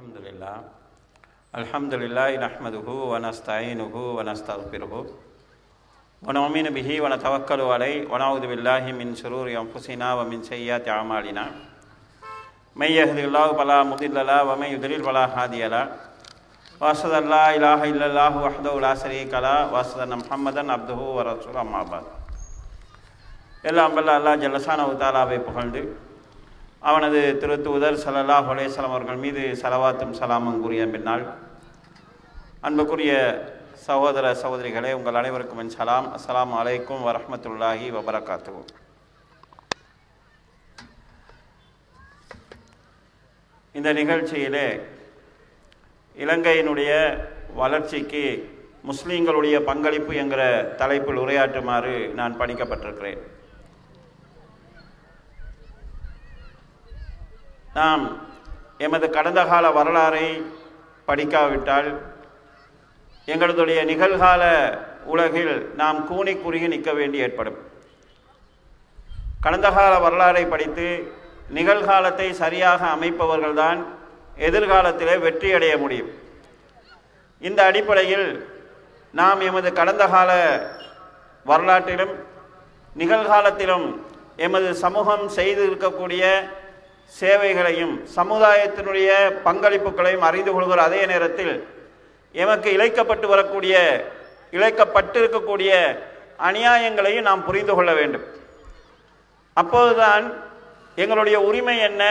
الحمد لله نحمده ونستعينه ونستغفره ونؤمن به ونتوكل عليه ونعوذ بالله من شرور أنفسنا ومن سيئات أعمالنا من يهد الله فلا مضل له ومن يضلل فلا هادي له وأشهد أن لا إله إلا الله وحده لا شريك له وأشهد أن محمدا عبده ورسوله أما بعد எல்லாம் வல்ல அல்லாஹ் ஜல்லசானஹு தஆலாவை புகழ்ந்து அவனது திருத்தூதர் ஸல்லல்லாஹு அலைஹி வஸல்லம் அவர்கள் மீது ஸலவாத்தும் ஸலாமும் கூறிய பின்னால் அன்புக்குரிய சகோதர சகோதரிகளே, உங்கள் அனைவருக்கும் என் சலாம். அஸ்ஸலாமு அலைக்கும் வரஹ்மத்துல்லாஹி வபரகாத்துஹு. இந்த நிகழ்ச்சியிலே இலங்கையினுடைய வளர்ச்சிக்கு முஸ்லீம்களுடைய பங்களிப்பு என்கிற தலைப்பில் உரையாற்றுமாறு நான் பணிக்கப்பட்டிருக்கிறேன். நாம் எமது கடந்த கால வரலாறை படிக்காவிட்டால் எங்களுடைய நிகழ்கால உலகில் நாம் கூனி குறுகி நிற்க வேண்டி ஏற்படும். கடந்த கால வரலாறை படித்து நிகழ்காலத்தை சரியாக அமைப்பவர்கள்தான் எதிர்காலத்திலே வெற்றியடைய முடியும். இந்த அடிப்படையில் நாம் எமது கடந்த கால வரலாற்றிலும் நிகழ்காலத்திலும் எமது சமூகம் செய்து இருக்கக்கூடிய சேவைகளையும் சமுதாயத்தினுடைய பங்களிப்புகளையும் அறிந்து கொள்கிற அதே நேரத்தில் எமக்கு இழைக்கப்பட்டிருக்கக்கூடிய அநியாயங்களையும் நாம் புரிந்து கொள்ள வேண்டும். அப்போதுதான் எங்களுடைய உரிமை என்ன,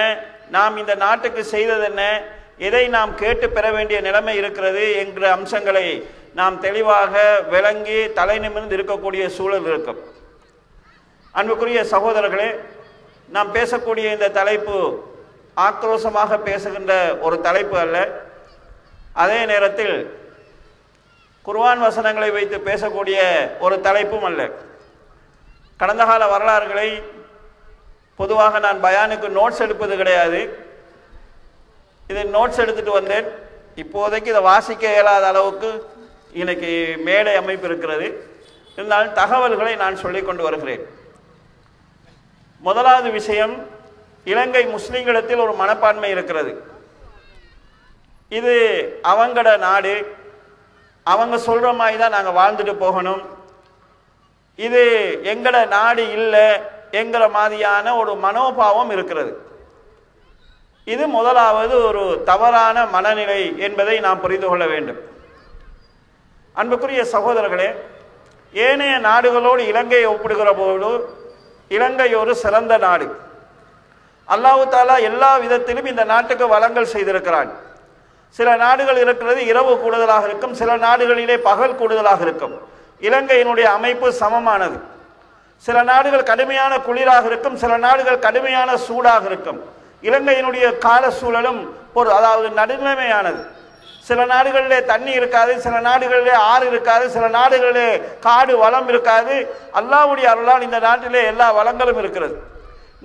நாம் இந்த நாட்டுக்கு செய்தது என்ன, எதை நாம் கேட்டு பெற வேண்டிய நிலைமை இருக்கிறது என்கிற அம்சங்களை நாம் தெளிவாக விளங்கி தலை நிமிர்ந்து இருக்கக்கூடிய சூழல் இருக்கும். அன்புக்குரிய சகோதரர்களே, நாம் பேசக்கூடிய இந்த தலைப்பு ஆக்ரோஷமாக பேசுகின்ற ஒரு தலைப்பு அல்ல. அதே நேரத்தில் குர்ஆன் வசனங்களை வைத்து பேசக்கூடிய ஒரு தலைப்பும் அல்ல. கடந்த கால வரலாறுகளை பொதுவாக நான் பயானுக்கு நோட்ஸ் எடுப்பது கிடையாது. இதை நோட்ஸ் எடுத்துகிட்டு வந்தேன். இப்போதைக்கு இதை வாசிக்க இயலாத அளவுக்கு இன்னைக்கு மேடை அமைப்பு இருக்கிறது. இருந்தாலும் தகவல்களை நான் சொல்லிக்கொண்டு வருகிறேன். முதலாவது விஷயம், இலங்கை முஸ்லீம்களிடத்தில் ஒரு மனப்பான்மை இருக்கிறது. இது அவங்களோட நாடு, அவங்க சொல்கிற மாதிரி தான் நாங்கள் வாழ்ந்துட்டு போகணும், இது எங்களோட நாடு இல்லை என்கிற மாதிரியான ஒரு மனோபாவம் இருக்கிறது. இது முதலாவது ஒரு தவறான மனநிலை என்பதை நாம் புரிந்து கொள்ள வேண்டும். அன்புக்குரிய சகோதரர்களே, ஏனைய நாடுகளோடு இலங்கையை ஒப்பிடுகிற போது இலங்கை ஒரு சிறந்த நாடு. அல்லாஹ் தஆலா எல்லா விதத்திலும் இந்த நாட்டுக்கு வளங்கள் செய்திருக்கிறான். சில நாடுகள் இருக்கிறது இரவு கூடுதலாக இருக்கும், சில நாடுகளிலே பகல் கூடுதலாக இருக்கும். இலங்கையினுடைய அமைப்பு சமமானது. சில நாடுகள் கடுமையான குளிராக இருக்கும், சில நாடுகள் கடுமையான சூடாக இருக்கும். இலங்கையினுடைய கால சூழலும் ஒரு அதாவது நடுநிலைமையானது. சில நாடுகளிலே தண்ணி இருக்காது, சில நாடுகளிலே ஆறு இருக்காது, சில நாடுகளிலே காடு வளம் இருக்காது. அல்லாஹ்வுடைய அருளால் இந்த நாட்டிலே எல்லா வளங்களும் இருக்கிறது.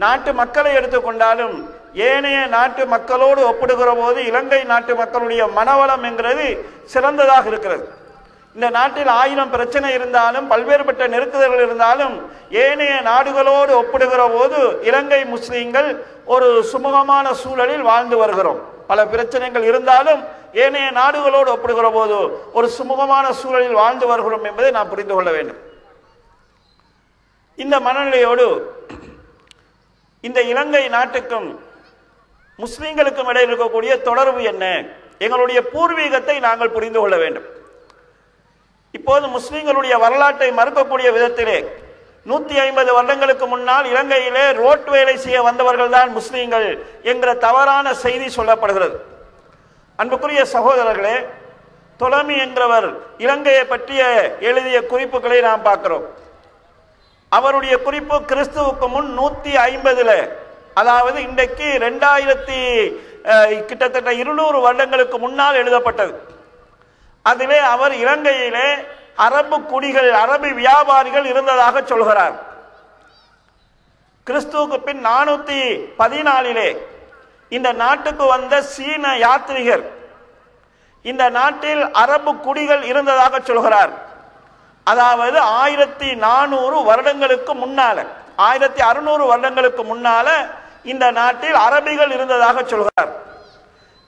நாட்டு மக்களை எடுத்துக்கொண்டாலும் ஏனைய நாட்டு மக்களோடு ஒப்பிடுகிற போது இலங்கை நாட்டு மக்களுடைய மனவளம் என்கிறது சிறந்ததாக இருக்கிறது. இந்த நாட்டில் 1000 பிரச்சனை இருந்தாலும், பல்வேறுபட்ட நெருக்குதல்கள் இருந்தாலும், ஏனைய நாடுகளோடு ஒப்பிடுகிற போது இலங்கை முஸ்லீம்கள் ஒரு சுமூகமான சூழலில் வாழ்ந்து வருகிறோம். பல பிரச்சனைகள் இருந்தாலும் ஏனைய நாடுகளோடு ஒப்பிடுகிற போது ஒரு சுமூகமான சூழலில் வாழ்ந்து வருகிறோம் என்பதை நாம் புரிந்து கொள்ள வேண்டும். இந்த மனநிலையோடு இந்த இலங்கை நாட்டுக்கும் முஸ்லீம்களுக்கும் இடையில் இருக்கக்கூடிய தொடர்பு என்ன, எங்களுடைய பூர்வீகத்தை நாங்கள் புரிந்து கொள்ள வேண்டும். இப்போது முஸ்லீம்களுடைய வரலாற்றை மறுக்கக்கூடிய விதத்திலே 150 வருடங்களுக்கு முன்னால் இலங்கையிலே ரோட் வேலை செய்ய வந்தவர்கள் தான் முஸ்லீம்கள் என்கிற தவறான செய்தி சொல்லப்படுகிறது. அன்புக்குரிய சகோதரர்களே, தொலமி என்கிறவர் இலங்கையை பற்றிய எழுதிய குறிப்புகளை நாம் பார்க்கிறோம். அவருடைய குறிப்பு கிறிஸ்துவுக்கு முன் 150, அதாவது இன்றைக்கு 2000 கிட்டத்தட்ட 200 வருடங்களுக்கு முன்னால் எழுதப்பட்டது. அதிலே அவர் இலங்கையிலே அரபு குடிகள், அரபு வியாபாரிகள் இருந்ததாக சொல்கிறார். கிறிஸ்துவுக்கு பின் 414 இந்த நாட்டுக்கு வந்த சீன யாத்ரீகர் இந்த நாட்டில் அரபு குடிகள் இருந்ததாக சொல்கிறார். அதாவது 1400 வருடங்களுக்கு முன்னால, 1600 வருடங்களுக்கு முன்னால இந்த நாட்டில் அரபிகள் இருந்ததாக சொல்கிறார்.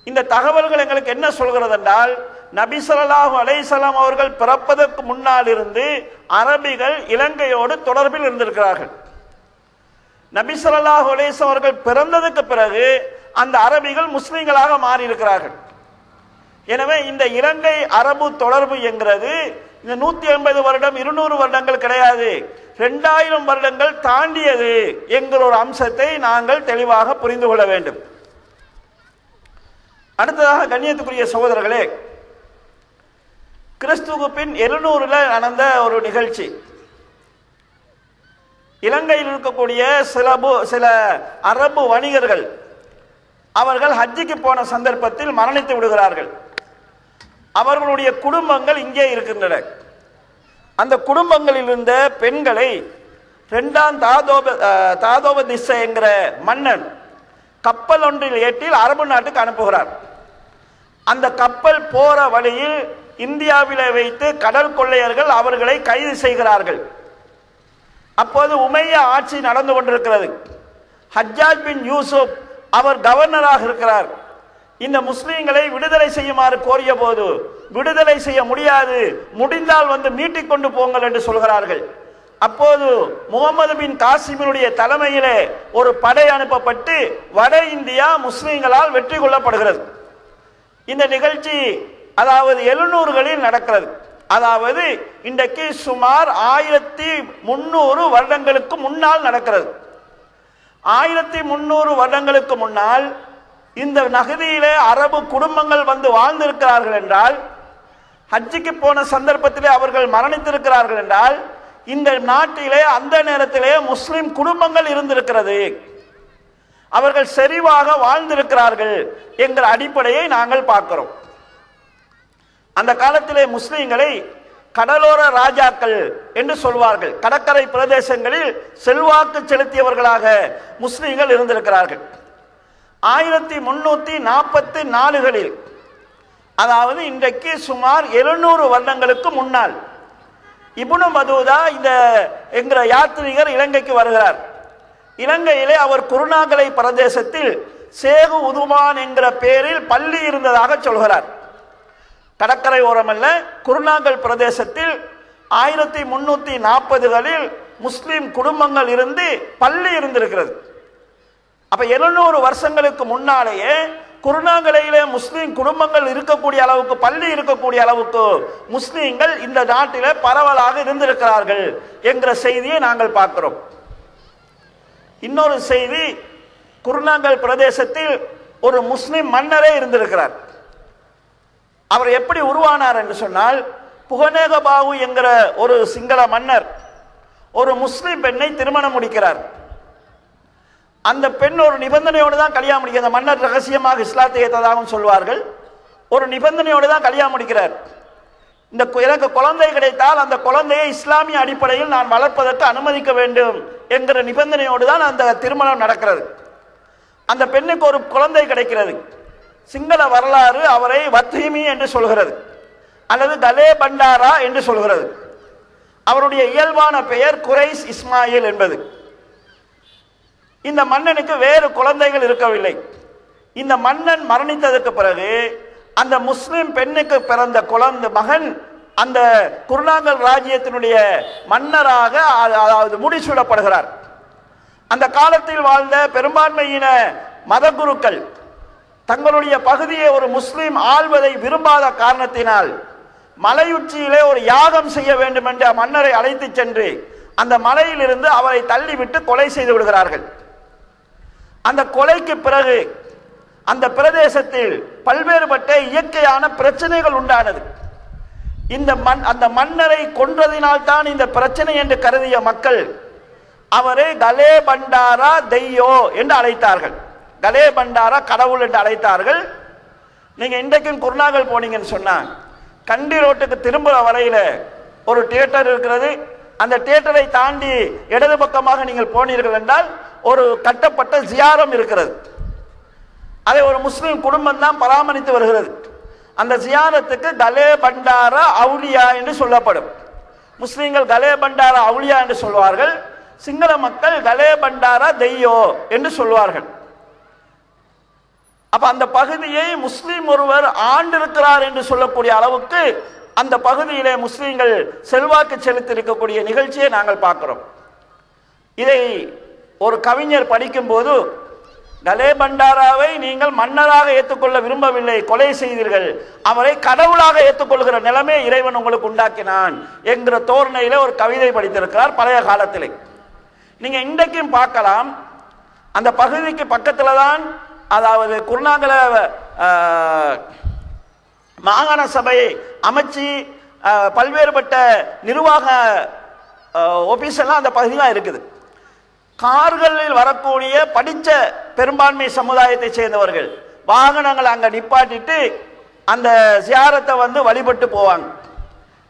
இந்த தகவல்கள் எங்களுக்கு என்ன சொல்கிறது என்றால் நபி ஸல்லல்லாஹு அலைஹி வஸல்லம் அவர்கள் பிறப்பதற்கு முன்னால் இருந்து அரபிகள் இலங்கையோடு தொடர்பில் இருந்திருக்கிறார்கள். நபி ஸல்லல்லாஹு அலைஹி வஸல்லம் அவர்கள் பிறந்ததற்கு பிறகு அந்த அரபிகள் முஸ்லிம்களாக மாறி இருக்கிறார்கள். எனவே இந்த இலங்கை அரபு தொடர்பு என்கிறது இந்த 150 வருடம் 200 வருடங்கள் கிடையாது, 2000 வருடங்கள் தாண்டியது என்கிற ஒரு அம்சத்தை நாங்கள் தெளிவாக புரிந்து கொள்ள வேண்டும். அடுத்ததாக கண்ணியத்துக்குரிய சகோதரர்களே, கிறிஸ்துவுக்கு பின் 700ல் நடந்த ஒரு நிகழ்ச்சி. இலங்கையில் இருக்கக்கூடிய சில அரபு வணிகர்கள் அவர்கள் ஹஜ்ஜிக்கு போன சந்தர்ப்பத்தில் மரணித்து விடுகிறார்கள். அவர்களுடைய குடும்பங்கள் இங்கே இருக்கின்றன. அந்த குடும்பங்களில் இருந்த பெண்களை 2ஆம் தாதோப திசை என்கிற மன்னன் கப்பல் ஒன்றில் ஏற்றி அரபு நாட்டுக்கு அனுப்புகிறார். அந்த கப்பல் போற வழியில் இந்தியாவிலே வைத்து கடல் கொள்ளையர்கள் அவர்களை கைது செய்கிறார்கள். அப்போது உமையா ஆட்சி நடந்து கொண்டிருக்கிறது. ஹஜ்ஜாஜ் பின் யூசுப் அவர் கவர்னராக இருக்கிறார். இந்த முஸ்லிம்களை விடுதலை செய்யுமாறு கோரிய போது விடுதலை செய்ய முடியாது, முடிந்தால் வந்து மீட்டிக் கொண்டு போங்கள் என்று சொல்கிறார்கள். அப்போது முகமது பின் காசிமினுடைய தலைமையிலே ஒரு படை அனுப்பப்பட்டு வட இந்தியா முஸ்லிம்களால் வெற்றி கொள்ளப்படுகிறது. இந்த நிகழ்ச்சி அதாவது 700களில் நடக்கிறது. அதாவது இன்றைக்கு சுமார் 1300 வருடங்களுக்கு முன்னால் நடக்கிறது. 1300 வருடங்களுக்கு முன்னால் இந்த நகதியிலே அரபு குடும்பங்கள் வந்து வாழ்ந்திருக்கிறார்கள் என்றால், ஹஜ்ஜிக்கு போன சந்தர்ப்பத்திலே அவர்கள் மரணித்திருக்கிறார்கள் என்றால், இந்த நாட்டிலே அந்த நேரத்திலே முஸ்லிம் குடும்பங்கள் இருந்திருக்கிறது, அவர்கள் செறிவாக வாழ்ந்திருக்கிறார்கள் என்கிற அடிப்படையை நாங்கள் பார்க்கிறோம். அந்த காலத்திலே முஸ்லிம்களை கடலோர ராஜாக்கள் என்று சொல்வார்கள். கடற்கரை பிரதேசங்களில் செல்வாக்கு செலுத்தியவர்களாக முஸ்லிம்கள் இருந்திருக்கிறார்கள். 1344களில் அதாவது இன்றைக்கு சுமார் 700 வருடங்களுக்கு முன்னால் இப்னு பதூதா இந்த என்கிற யாத்ரீகர் இலங்கைக்கு வருகிறார். இலங்கையிலே அவர் குருணாகலை பிரதேசத்தில் சேகு உதுமான் என்கிற பெயரில் பள்ளி இருந்ததாக சொல்கிறார். கடற்கரை ஓரமல்ல, குருணாகல் பிரதேசத்தில் 1340களில் முஸ்லிம் குடும்பங்கள் இருந்து பள்ளி இருந்திருக்கிறது. அப்ப 700 வருஷங்களுக்கு முன்னாலேயே குருணாகலையிலே முஸ்லீம் குடும்பங்கள் இருக்கக்கூடிய அளவுக்கு, பள்ளி இருக்கக்கூடிய அளவுக்கு முஸ்லீம்கள் இந்த நாட்டிலே பரவலாக இருந்திருக்கிறார்கள் என்கிற செய்தியை நாங்கள் பார்க்கிறோம். இன்னொரு செய்தி, குருணாகல் பிரதேசத்தில் ஒரு முஸ்லிம் மன்னரே இருந்திருக்கிறார். அவர் எப்படி உருவானார் என்று சொன்னால், புகனேகபாவு என்கிற ஒரு சிங்கள மன்னர் ஒரு முஸ்லிம் பெண்ணை திருமணம் முடிக்கிறார். அந்த பெண் ஒரு நிபந்தனையோடு தான் கல்யாணம் முடிக்க, அந்த மன்னர் ரகசியமாக இஸ்லாத்தை ஏற்றதாகவும் சொல்வார்கள், ஒரு நிபந்தனையோடு தான் கல்யாணம் முடிக்கிறார். இந்த எனக்கு குழந்தை கிடைத்தால் அந்த குழந்தையை இஸ்லாமிய அடிப்படையில் நான் வளர்ப்பதற்கு அனுமதிக்க வேண்டும் என்கிற நிபந்தனையோடு தான் அந்த திருமணம் நடக்கிறது. அந்த பெண்ணுக்கு ஒரு குழந்தை கிடைக்கிறது. சிங்கள வரலாறு அவரை வத்ஹீமி என்று சொல்கிறது, அல்லது தலே பண்டாரா என்று சொல்கிறது. அவருடைய இயல்பான பெயர் குரைஸ் இஸ்மாயில் என்பது. இந்த மன்னனுக்கு வேறு குழந்தைகள் இருக்கவில்லை. இந்த மன்னன் மரணித்ததற்கு பிறகு அந்த முஸ்லிம் பெண்ணுக்கு பிறந்த குழந்தை மகன் அந்த குருணாகல் ராஜ்யத்தினுடைய மன்னராக அதாவது முடிசூடப்படுகிறார். அந்த காலத்தில் வாழ்ந்த பெரும்பான்மையின மத குருக்கள் தங்களுடைய பகுதியை ஒரு முஸ்லிம் ஆள்வதை விரும்பாத காரணத்தினால் மலையுச்சியிலே ஒரு யாகம் செய்ய வேண்டும் என்று மன்னரை அழைத்து சென்று அந்த மலையிலிருந்து அவரை தள்ளிவிட்டு கொலை செய்து விடுகிறார்கள். அந்த கொலைக்கு பிறகு அந்த பிரதேசத்தில் பல்வேறுபட்ட இயற்கையான பிரச்சனைகள் உண்டானது. அந்த மன்னரை கொன்றதினால்தான் இந்த பிரச்சனை என்று கருதிய மக்கள் அவரை கலே பண்டாரா தெய்யோ என்று அழைத்தார்கள். கலே பண்டாரா கடவுள் என்று அழைத்தார்கள். நீங்க இன்றைக்கும் குருணாகல் போனீங்கன்னு சொன்னா, கண்டி ரோட்டுக்கு திரும்புற வரையில ஒரு தியேட்டர் இருக்கிறது. அந்த தியேட்டரை தாண்டி இடது பக்கமாக நீங்கள் போனீர்கள் என்றால் ஒரு கட்டப்பட்ட ஜியாரம் இருக்கிறது. அதை ஒரு முஸ்லிம் குடும்பம் தான் பராமரித்து வருகிறது. அந்த ஜியாரத்துக்கு கலே பண்டாரா அவுலியா என்று சொல்லப்படும். முஸ்லிம்கள் கலே பண்டாரா அவுலியா என்று சொல்வார்கள், சிங்கள மக்கள் கலே பண்டாரா தெய்யோ என்று சொல்வார்கள். அப்ப அந்த பகுதியை முஸ்லிம் ஒருவர் ஆண்டிருக்கிறார் என்று சொல்லக்கூடிய அளவுக்கு அந்த பகுதியிலே முஸ்லிம்கள் செல்வாக்கு செலுத்தியிருக்கக்கூடிய நிகழ்ச்சியை நாங்கள் பார்க்கிறோம். இதை ஒரு கவிஞர் படிக்கும்போது, கலே பண்டாராவை நீங்கள் மன்னராக ஏற்றுக்கொள்ள விரும்பவில்லை, கொலை செய்தீர்கள், அவரை கடவுளாக ஏற்றுக்கொள்கிற நிலைமை இறைவன் உங்களுக்கு உண்டாக்கினான் என்கிற தோரணையில ஒரு கவிதை படித்திருக்கிறார் பழைய காலத்திலே. நீங்க இன்றைக்கும் பார்க்கலாம், அந்த பகுதிக்கு பக்கத்தில் தான், அதாவது குருணாகல மாகாண சபையை அமைச்சு பல்வேறுபட்ட நிர்வாக ஆபீஸ் எல்லாம் அந்த பகுதியில் இருக்குது. கார்களில் வரக்கூடிய படித்த பெரும்பான்மை சமுதாயத்தை சேர்ந்தவர்கள் வாகனங்களை அங்கே நிப்பாட்டிட்டு அந்த ஜியாரத்தை வந்து வழிபட்டு போவாங்க.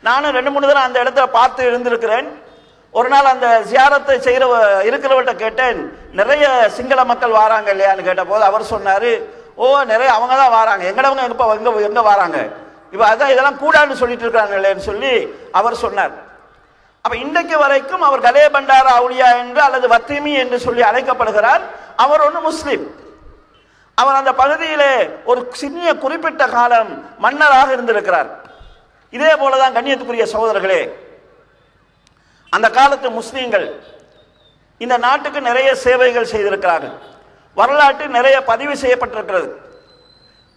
நானும் 2-3 தடவை அந்த இடத்துல பார்த்து இருந்திருக்கிறேன். ஒரு நாள் அந்த ஜியாரத்தை செய்கிற இருக்கிறவர்கிட்ட கேட்டேன், நிறைய சிங்கள மக்கள் வராங்க இல்லையான்னு கேட்ட போது அவர் சொன்னார், ஓ நிறைய அவங்க தான் வராங்க, எங்கடவங்க இப்போ எங்கே வராங்க, இப்போ அதுதான் இதெல்லாம் கூடான்னு சொல்லிட்டு இருக்கிறாங்க இல்லைன்னு சொல்லி அவர் சொன்னார். அப்போ இன்றைக்கு வரைக்கும் அவர் கலே பண்டாரா அவுலியா என்று அல்லது வத்திமி என்று சொல்லி அழைக்கப்படுகிறார். அவர் ஒன்று முஸ்லீம். அவர் அந்த பகுதியிலே ஒரு சிறிய குறிப்பிட்ட காலம் மன்னராக இருந்திருக்கிறார். இதே போலதான் கண்ணியத்துக்குரிய சகோதரர்களே, அந்த காலத்து முஸ்லீம்கள் இந்த நாட்டுக்கு நிறைய சேவைகள் செய்திருக்கிறார்கள். வரலாற்று நிறைய பதிவு செய்யப்பட்டிருக்கிறது.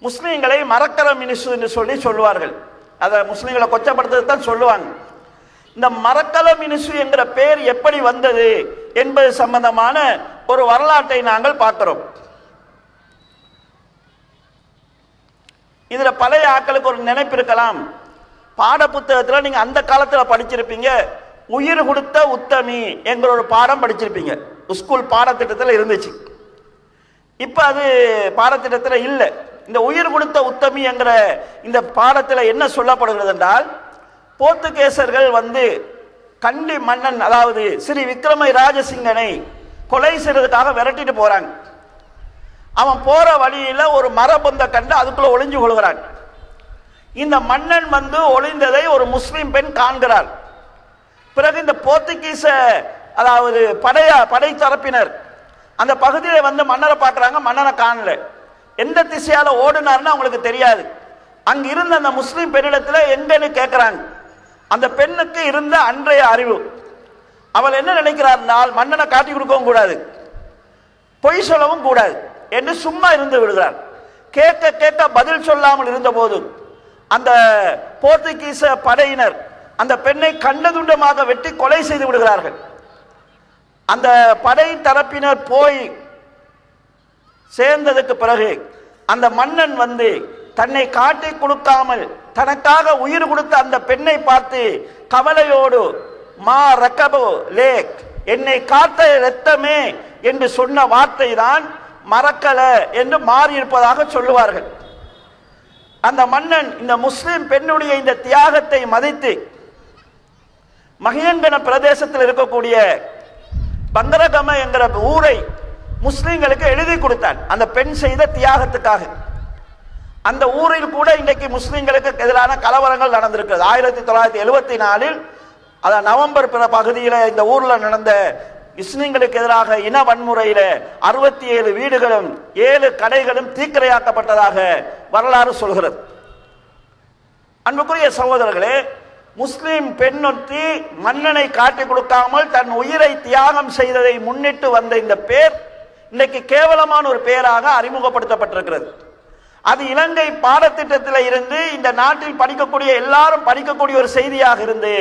முஸ்லீம்களை மரக்கர மினிசு என்று சொல்லி சொல்லுவார்கள். அதை முஸ்லீம்களை கொச்சப்படுத்தத்தான் சொல்லுவாங்க. இந்த மரக்கல மினிசு என்கிற பெயர் எப்படி வந்தது என்பது சம்பந்தமான ஒரு வரலாற்றை நாங்கள் பார்க்கிறோம். இதுல பழைய ஆட்களுக்கு ஒரு நினைப்பு இருக்கலாம். பாட புத்தகத்தில் நீங்க அந்த காலத்தில் படிச்சிருப்பீங்க, உயிர் கொடுத்த உத்தமி என்கிற ஒரு பாடம் படிச்சிருப்பீங்க, ஸ்கூல் பாடத்திட்டத்தில் இருந்துச்சு. இப்போ அது பாடத்திட்டத்தில் இல்லை. இந்த உயிர் கொடுத்த உத்தமி என்கிற இந்த பாடத்தில் என்ன சொல்லப்படுகிறது என்றால், போர்த்துகேசர்கள் வந்து கண்டி மன்னன், அதாவது ஸ்ரீ விக்ரம ராஜசிங்கனை கொலை செய்யறதுக்காக விரட்டிட்டு போறாங்க. அவன் போற வழியில ஒரு மரபொந்த கண்டு அதுக்குள்ள ஒளிஞ்சு கொள்கிறான். இந்த மன்னன் வந்து ஒளிந்ததை ஒரு முஸ்லிம் பெண் காண்கிறார். பிறகு இந்த போர்த்துகீச, அதாவது படை தரப்பினர் அந்த பகுதியில வந்து மன்னரை பார்க்கறாங்க, மன்னரை காணல. எந்த திசையால ஓடுனார்னு அவங்களுக்கு தெரியாது. அங்க இருந்த அந்த முஸ்லிம் பெண்ணிடத்துல எங்கன்னு கேட்கிறாங்க. அந்த பெண்ணுக்கு இருந்த அன்றைய அறிவு, அவள் என்ன நினைக்கிறார், மன்னனை காட்டி கொடுக்கவும் கூடாது, பொய் சொல்லவும் கூடாது என்று சும்மா இருந்து விடுகிறார். கேட்க கேட்க பதில் சொல்லாமல் இருந்த போது அந்த போர்த்துகீச படையினர் அந்த பெண்ணை கண்டதுண்டமாக வெட்டி கொலை செய்து விடுகிறார்கள். அந்த படை தரப்பினர் போய் சேர்ந்ததுக்கு பிறகு அந்த மன்னன் வந்து தன்னை காட்டி கொடுக்காமல் தனக்காக உயிர் கொடுத்த அந்த பெண்ணை பார்த்து கவலையோடு, மா ரக்கபோ லேக், என்னை காத்த இரத்தமே என்று சொன்ன வார்த்தை தான் மறக்கல என்று மாறியிருப்பதாக சொல்லுவார்கள். அந்த மன்னன் இந்த முஸ்லிம் பெண்ணுடைய இந்த தியாகத்தை மதித்து மகியங்கன பிரதேசத்தில் இருக்கக்கூடிய பங்கரகம என்கிற ஊரை முஸ்லிம்களுக்கு எழுதி கொடுத்தான். அந்த பெண் செய்த தியாகத்துக்காக அந்த ஊரில் கூட இன்றைக்கு முஸ்லிம்களுக்கு எதிரான கலவரங்கள் நடந்திருக்கிறது. 1974 அதான் நவம்பர் பிற பகுதியில் இந்த ஊரில் நடந்த முஸ்லிம்களுக்கு எதிராக இன வன்முறையில் 67 வீடுகளும் 7 கடைகளும் தீக்கிரையாக்கப்பட்டதாக வரலாறு சொல்கிறது. அன்புக்குரிய சகோதரர்களே, முஸ்லிம் பெண்ணொத்தி மன்னனை காட்டிக் கொடுக்காமல் தன் உயிரை தியாகம் செய்ததை முன்னிட்டு வந்த இந்த பேர் இன்னைக்கு கேவலமான ஒரு பெயராக அறிமுகப்படுத்தப்பட்டிருக்கிறது. அது இலங்கை பாடத்திட்டத்தில் இருந்து இந்த நாட்டில் படிக்கக்கூடிய எல்லாரும் படிக்கக்கூடிய ஒரு செய்தியாக இருந்து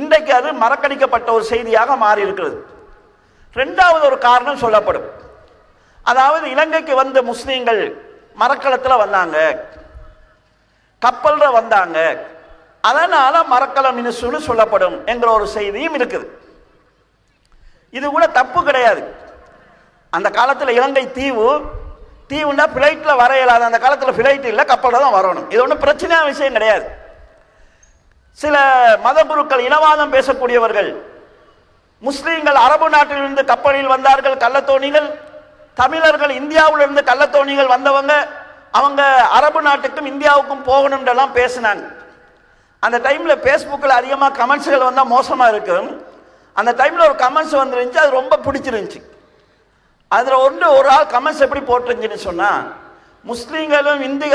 இன்றைக்கு அது மறக்கடிக்கப்பட்ட ஒரு செய்தியாக மாறி இருக்கிறது. 2வது ஒரு காரணம் சொல்லப்படும், அதாவது இலங்கைக்கு வந்த முஸ்லீம்கள் மரக்கலத்தில் வந்தாங்க, கப்பல்ல வந்தாங்க, அதனால மரக்கல மினிசுன்னு சொல்லப்படும் என்கிற ஒரு செய்தியும் இருக்குது. இது கூட தப்பு கிடையாது. அந்த காலத்தில் இலங்கை தீவுன்னா பிளைட்டில் வர இயலாது. அந்த காலத்தில் பிளைட் இல்லை, கப்பலில் தான் வரணும். இது ஒன்றும் பிரச்சனையான விஷயம் கிடையாது. சில மதகுருக்கள் இனவாதம் பேசக்கூடியவர்கள், முஸ்லீம்கள் அரபு நாட்டிலிருந்து கப்பலில் வந்தார்கள் கள்ளத்தோணிகள், தமிழர்கள் இந்தியாவிலிருந்து கள்ளத்தோணிகள் வந்தவங்க, அவங்க அரபு நாட்டுக்கும் இந்தியாவுக்கும் போகணும்ன்றெல்லாம் பேசினாங்க. அந்த டைமில் ஃபேஸ்புக்கில் அதிகமாக கமெண்ட்ஸுகள் வந்தால் மோசமாக இருக்கும். அந்த டைமில் ஒரு கமெண்ட்ஸ் வந்துருந்துச்சு, அது ரொம்ப பிடிச்சிருந்துச்சு. அதில் ஒரு ஆள் கமெண்ட்ஸ் எப்படி போட்டுருந்துச்சுன்னு சொன்னால், முஸ்லிம்களும் இந்திய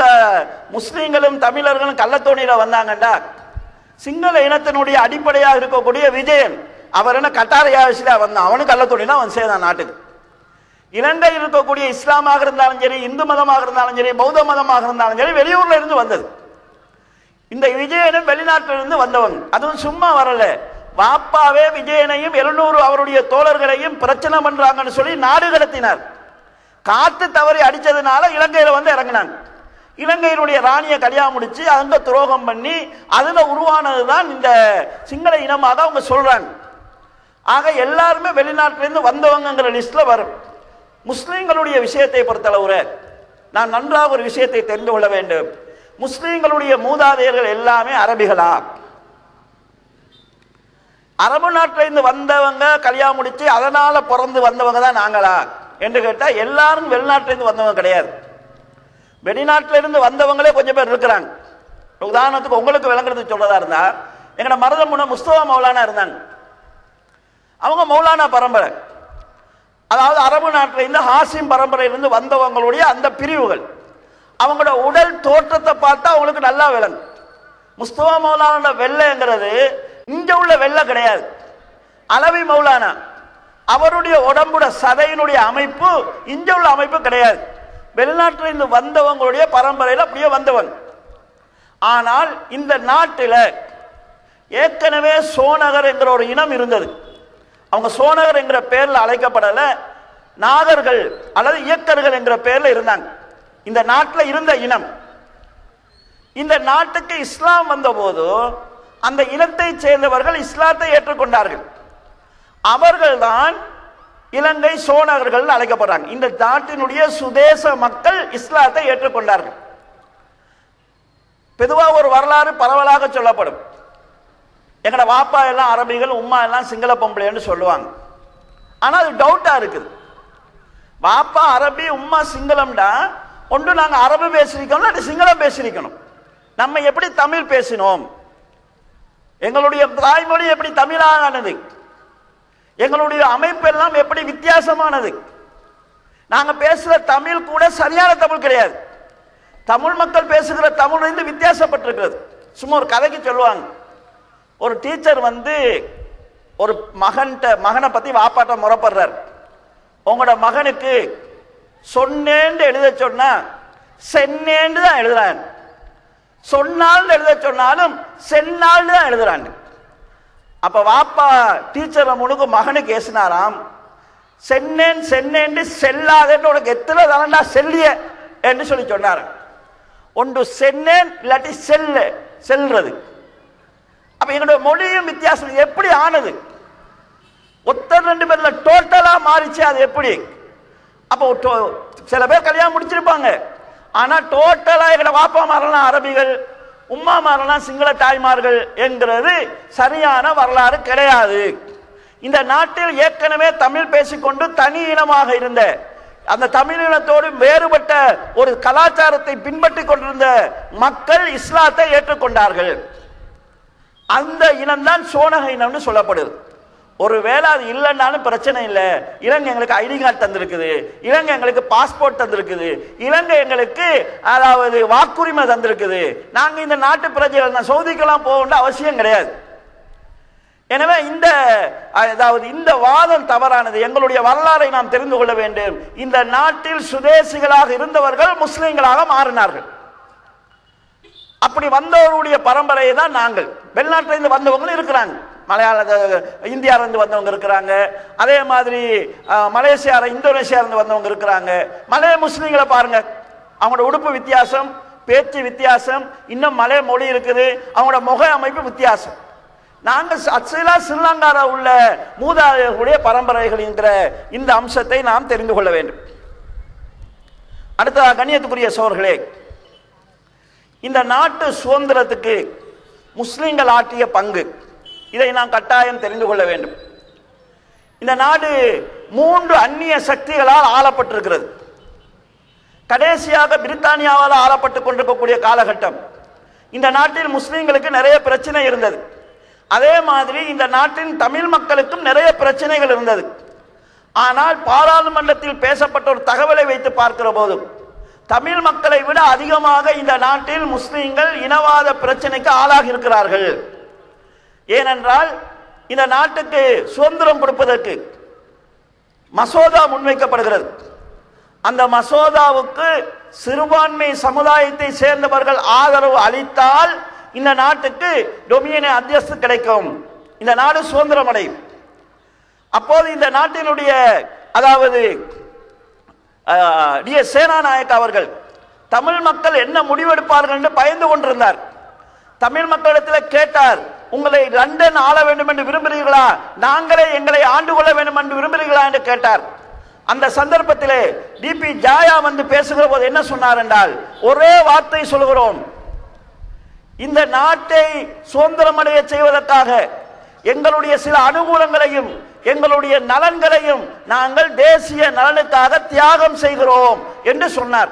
முஸ்லிம்களும் தமிழர்களும் கள்ளத்தோணியில வந்தாங்கடா. சிங்கள இனத்தினுடைய அடிப்படையாக இருக்கக்கூடிய விஜயன் அவர் என்ன கட்டாரையா விஷயத்துல வந்தான், அவனும் கள்ளத்தோணினா அவன் சேதான் நாட்டுக்கு. இலங்கை இருக்கக்கூடிய இஸ்லாமாக இருந்தாலும் சரி, இந்து மதமாக இருந்தாலும் சரி, பௌத்த மதமாக இருந்தாலும் சரி, வெளியூர்ல இருந்து வந்தது. இந்த விஜயனும் வெளிநாட்டிலிருந்து வந்தவன், அதுவும் சும்மா வரல. வாப்பாவே விஜயனையும் 700 அவருடைய தோழர்களையும் பிரச்சனை பண்றாங்கன்னு சொல்லி நாடு கடத்தினார். காத்து தவறி அடிச்சதுனால இலங்கையில வந்து இறங்கினாங்க. இலங்கையினுடைய ராணியை கல்யாணம் முடிச்சு அந்த துரோகம் பண்ணி அதுல உருவானதுதான் இந்த சிங்கள இனமாக அவங்க சொல்றாங்க. ஆக எல்லாருமே வெளிநாட்டிலிருந்து வந்தவங்கிற லிஸ்ட்ல வரும். முஸ்லீம்களுடைய விஷயத்தை பொறுத்தளவுல நான் நன்றாக ஒரு விஷயத்தை தெரிந்து கொள்ள வேண்டும். முஸ்லீம்களுடைய மூதாதையர்கள் எல்லாமே அரபிகளா? அரபு நாட்டிலிருந்து வந்தவங்க கல்யாணம் முடிச்சு அதனால பிறந்து வந்தவங்க தான் நாங்களா என்று கேட்டா எல்லாரும் வெளிநாட்டிலிருந்து வந்தவங்க கிடையாது. வெளிநாட்டிலிருந்து வந்தவங்களே கொஞ்சம் பேர் இருக்கிறாங்க. உதாரணத்துக்கு உங்களுக்கு விளங்குறது சொல்றதா இருந்தா, எங்கட மருத முன்ன முஸ்தபா மௌலானா இருந்தாங்க. அவங்க மௌலானா பரம்பரை, அதாவது அரபு நாட்டிலிருந்து ஹாசிம் பரம்பரையிலிருந்து வந்தவங்களுடைய அந்த பிரிவுகள். அவங்களோட உடல் தோற்றத்தை பார்த்தா அவங்களுக்கு நல்லா விளங்கு. முஸ்தபா மௌலானோட வெள்ளைங்கிறது இங்க உள்ள வெள்ளை கிடையாது. அளவி மௌலானா அவருடைய உடம்புட சதையினுடைய அமைப்பு இங்க உள்ள அமைப்பு கிடையாது. வெளிநாட்டிலிருந்து வந்தவங்களுடைய பரம்பரையில் அப்படியே வந்தவன். ஆனால் இந்த நாட்டில் ஏற்கனவே சோனகர் என்கிற ஒரு இனம் இருந்தது. அவங்க சோனகர் என்கிற பேர்ல அழைக்கப்படல, நாகர்கள் அல்லது இயக்கர்கள் என்கிற பேர்ல இருந்தாங்க. இந்த நாட்டில் இருந்த இனம். இந்த நாட்டுக்கு இஸ்லாம் வந்தபோது அந்த இனத்தை சேர்ந்தவர்கள் இஸ்லாத்தை ஏற்றுக்கொண்டார்கள். அவர்கள் தான் இலங்கை சோனகர்கள் அழைக்கப்படுறாங்க. இந்த நாட்டினுடைய சுதேச மக்கள் இஸ்லாத்தை ஏற்றுக்கொண்டார்கள். பொதுவாக ஒரு வரலாறு பரவலாக சொல்லப்படும். எங்கட வாப்பா எல்லாம் அரபிகள், உம்மா எல்லாம் சிங்கள பொம்பளைன்னு சொல்லுவாங்க. ஆனா அது டவுட்டா இருக்குது. வாப்பா அரபி, உம்மா சிங்களம்டா. ஒன்று நாங்கள் அரபு பேசிருக்கணும், அது சிங்களம் பேசிருக்கணும். நம்ம எப்படி தமிழ் பேசினோம்? எங்களுடைய தாய்மொழி எப்படி தமிழானது? எங்களுடைய அமைப்பு எல்லாம் எப்படி வித்தியாசமானது? நாங்க பேசுற தமிழ் கூட சரியான தமிழ் கிடையாது. தமிழ் மக்கள் பேசுகிற தமிழ் வந்து வித்தியாசப்பட்டிருக்கிறது. சும்மா ஒரு கதைக்கு சொல்லுவாங்க. ஒரு டீச்சர் வந்து ஒரு மகனை பத்தி வாப்பாட்ட முறைப்படுறார். உங்களோட மகனுக்கு சொன்னேன்னு எழுத சொன்னா சென்னேன்னு தான் எழுதுறான், சொன்னால் எழுத சொன்னாலும் சென்னால் தான் எழுதுறான். அப்ப வாப்பா டீச்சர் முழுக்க மகனுக்கு ஏசினாராம், சென்னேன் சென்னேன் செல்லாதேன்னு உனக்கு எத்தனை தானண்டா செல்லிய என்று சொல்லி சொன்னார். ஒன்று சென்னேன், இல்லாட்டி செல்ல செல்றது. அப்ப எங்களுடைய மொழியும் வித்தியாசம் எப்படி ஆனது? ஒத்தர் ரெண்டு பேர்ல டோட்டலா மாறிச்சு. அது எப்படி? அப்போ சில பேர் கல்யாணம் முடிச்சிருப்பாங்க, ஆனா டோட்டலா எங்கட வாப்பா மாறலாம் அரபிகள், உம்மா மாறலாம் சிங்கள தாய்மார்கள் என்கிறது சரியான வரலாறு கிடையாது. இந்த நாட்டில் ஏற்கனவே தமிழ் பேசிக்கொண்டு தனி இனமாக இருந்த அந்த தமிழினத்தோடு வேறுபட்ட ஒரு கலாச்சாரத்தை பின்பற்றி கொண்டிருந்த மக்கள் இஸ்லாத்தை ஏற்றுக்கொண்டார்கள். அந்த இனம்தான் சோனக இனம்னு சொல்லப்படுது. ஒருவேளை அது இல்லைன்னாலும் பிரச்சனை இல்லை. இலங்கை எங்களுக்கு ஐடி கார்டு தந்திருக்குது, இலங்கை எங்களுக்கு பாஸ்போர்ட் தந்திருக்குது, இலங்கை எங்களுக்கு அதாவது வாக்குரிமை தந்திருக்குது. நாங்கள் இந்த நாட்டு பிரஜைகள் தான், சவுதிக்கெல்லாம் போக வேண்டிய அவசியம் கிடையாது. எனவே இந்த வாதம் தவறானது. எங்களுடைய வரலாறை நாம் தெரிந்து கொள்ள வேண்டும். இந்த நாட்டில் சுதேசிகளாக இருந்தவர்கள் முஸ்லிம்களாக மாறினார்கள். அப்படி வந்தவருடைய பரம்பரையை தான் நாங்கள். வெளிநாட்டிலிருந்து வந்தவங்களும் இருக்கிறாங்க, மலையாள இந்தியாவிலிருந்து வந்தவங்க இருக்கிறாங்க, அதே மாதிரி மலேசியா இந்தோனேஷியாவிலிருந்து வந்தவங்க இருக்கிறாங்க. மலைய முஸ்லீம்களை பாருங்க, அவங்களோட உடுப்பு வித்தியாசம், பேச்சு வித்தியாசம், இன்னும் மலைய மொழி இருக்குது, அவங்களோட முக அமைப்பு வித்தியாசம். நாங்கள் அச்சலா ஸ்ரீலங்காவில் உள்ள மூதாதையர்களுடைய பரம்பரைகள் என்கிற இந்த அம்சத்தை நாம் தெரிந்து கொள்ள வேண்டும். அடுத்த கண்ணியத்துக்குரிய சோர்களே, இந்த நாட்டு சுதந்திரத்துக்கு முஸ்லீம்கள் ஆற்றிய பங்கு இதை நாம் கட்டாயம் தெரிந்து கொள்ள வேண்டும். இந்த நாடு 3 அந்நிய சக்திகளால் ஆளப்பட்டிருக்கிறது. கடைசியாக பிரித்தானியாவால் ஆளப்பட்டுக் கொண்டிருக்கக்கூடிய காலகட்டம். இந்த நாட்டில் முஸ்லீம்களுக்கு நிறைய பிரச்சனை இருந்தது. அதே மாதிரி இந்த நாட்டின் தமிழ் மக்களுக்கும் நிறைய பிரச்சனைகள் இருந்தது. ஆனால் பாராளுமன்றத்தில் பேசப்பட்ட ஒரு தகவலை வைத்து பார்க்கிற போதும் தமிழ் மக்களை விட அதிகமாக இந்த நாட்டில் முஸ்லிம்கள் இனவாத பிரச்சனைக்கு ஆளாகி இருக்கிறார்கள். ஏனென்றால் இந்த நாட்டுக்கு சுதந்திரம் கொடுப்பதற்கு மசோதா முன்வைக்கப்படுகிறது. அந்த மசோதாவுக்கு சிறுபான்மை சமுதாயத்தை சேர்ந்தவர்கள் ஆதரவு அளித்தால் இந்த நாட்டுக்கு டொமினியன் அந்தஸ்து கிடைக்கும், இந்த நாடு சுதந்திரம் அடையும். அப்போது இந்த நாட்டினுடைய அதாவது டி எஸ் சேனாநாயக் அவர்கள் தமிழ் மக்கள் என்ன முடிவெடுப்பார்கள் என்று பயந்து கொண்டிருந்தார். தமிழ் மக்களிடத்தில் கேட்டார், உங்களை லண்டன் ஆள வேண்டும் என்று விரும்புகிறீர்களா, நாங்களே எங்களை ஆண்டு கொள்ள வேண்டும் என்று விரும்புகிறீர்களா என்று கேட்டார். அந்த சந்தர்ப்பத்திலே டிபி ஜாயா வந்து பேசுகிற போது என்ன சொன்னார் என்றால், ஒரே வார்த்தை சொல்கிறோம், இந்த நாட்டை சுதந்திரமடைய செய்வதற்காக எங்களுடைய சில அனுகூலங்களையும் எங்களுடைய நலன்களையும் நாங்கள் தேசிய நலனுக்காக தியாகம் செய்கிறோம் என்று சொன்னார்.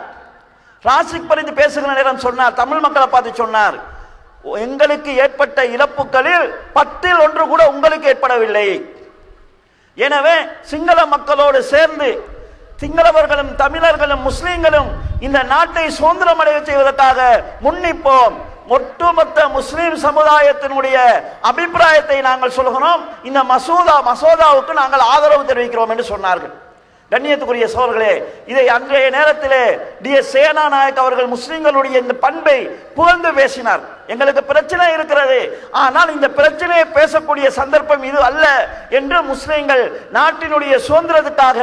ராசிக் பரிந்து பேசுகிற நேரம் சொன்னார், தமிழ் மக்களை பார்த்து சொன்னார், எங்களுக்கு ஏற்பட்ட இழப்புகளில் 10% கூட உங்களுக்கு ஏற்படவில்லை. எனவே சிங்கள மக்களோடு சேர்ந்து சிங்களவர்களும் தமிழர்களும் முஸ்லிம்களும் இந்த நாட்டை சுதந்திரம் அடைய செய்வதற்காக முன்னிப்போம். ஒட்டுமொத்த முஸ்லிம் சமுதாயத்தினுடைய அபிப்பிராயத்தை நாங்கள் சொல்கிறோம், இந்த மசோதாவுக்கு நாங்கள் ஆதரவு தெரிவிக்கிறோம் என்று சொன்னார்கள். கண்ணியத்துக்குரிய சோழர்களே, இதை அன்றைய நேரத்திலே டி எஸ் சேனாநாயக் அவர்கள் முஸ்லிம்களுடைய இந்த பண்பை புகழ்ந்து பேசினார். எங்களுக்கு பிரச்சனை இருக்கிறது, ஆனால் இந்த பிரச்சனையை பேசக்கூடிய சந்தர்ப்பம் இது அல்ல என்று முஸ்லிம்கள் நாட்டினுடைய சுதந்திரத்துக்காக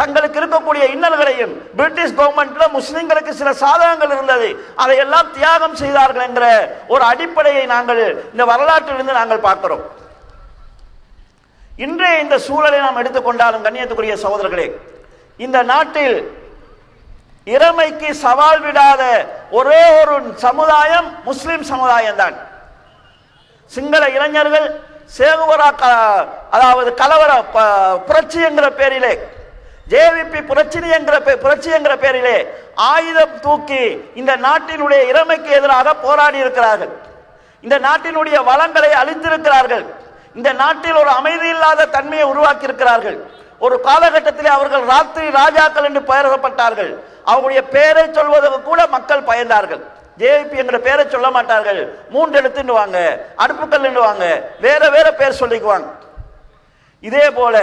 தங்களுக்கு இருக்கக்கூடிய இன்னல்களையும், பிரிட்டிஷ் கவர்மெண்ட்ல முஸ்லிம்களுக்கு சில சாதகங்கள் இருந்தது, அதையெல்லாம் தியாகம் செய்தார்கள் என்ற ஒரு அடிப்படையை நாங்கள் இந்த வரலாற்றிலிருந்து நாங்கள் பார்க்கிறோம். இன்றைய இந்த சூழலை நாம் எடுத்துக்கொண்டாலும் கண்ணியத்துக்குரிய சகோதரர்களே, இந்த நாட்டில் இறைமைக்கு சவால் விடாத ஒரே ஒரு சமுதாயம் முஸ்லிம் சமுதாயம் தான். சிங்கள இளைஞர்கள் சேகுவரா அதாவது கலவர புரட்சி என்கிற பேரிலே, ஜேவிபி புரட்சி என்கிற பேரிலே ஆயுதம் தூக்கி இந்த நாட்டினுடைய இறைமைக்கு எதிராக போராடி இருக்கிறார்கள். இந்த நாட்டினுடைய வளங்களை அழித்திருக்கிறார்கள். இந்த நாட்டில் ஒரு அமைதி இல்லாத தன்மையை உருவாக்கி இருக்கிறார்கள். ஒரு காலகட்டத்திலே அவர்கள் ராத்திரி ராஜாக்கள் என்று பெயரிடப்பட்டார்கள். அவருடைய பெயரை சொல்வதற்கு கூட மக்கள் பயந்தார்கள். ஜேபி என்கிற பெயரை சொல்ல மாட்டார்கள், 3 எழுத்துவாங்க, அடுப்புக்கல்லுவாங்க, வேற வேற பெயர் சொல்லிக்குவாங்க. இதே போல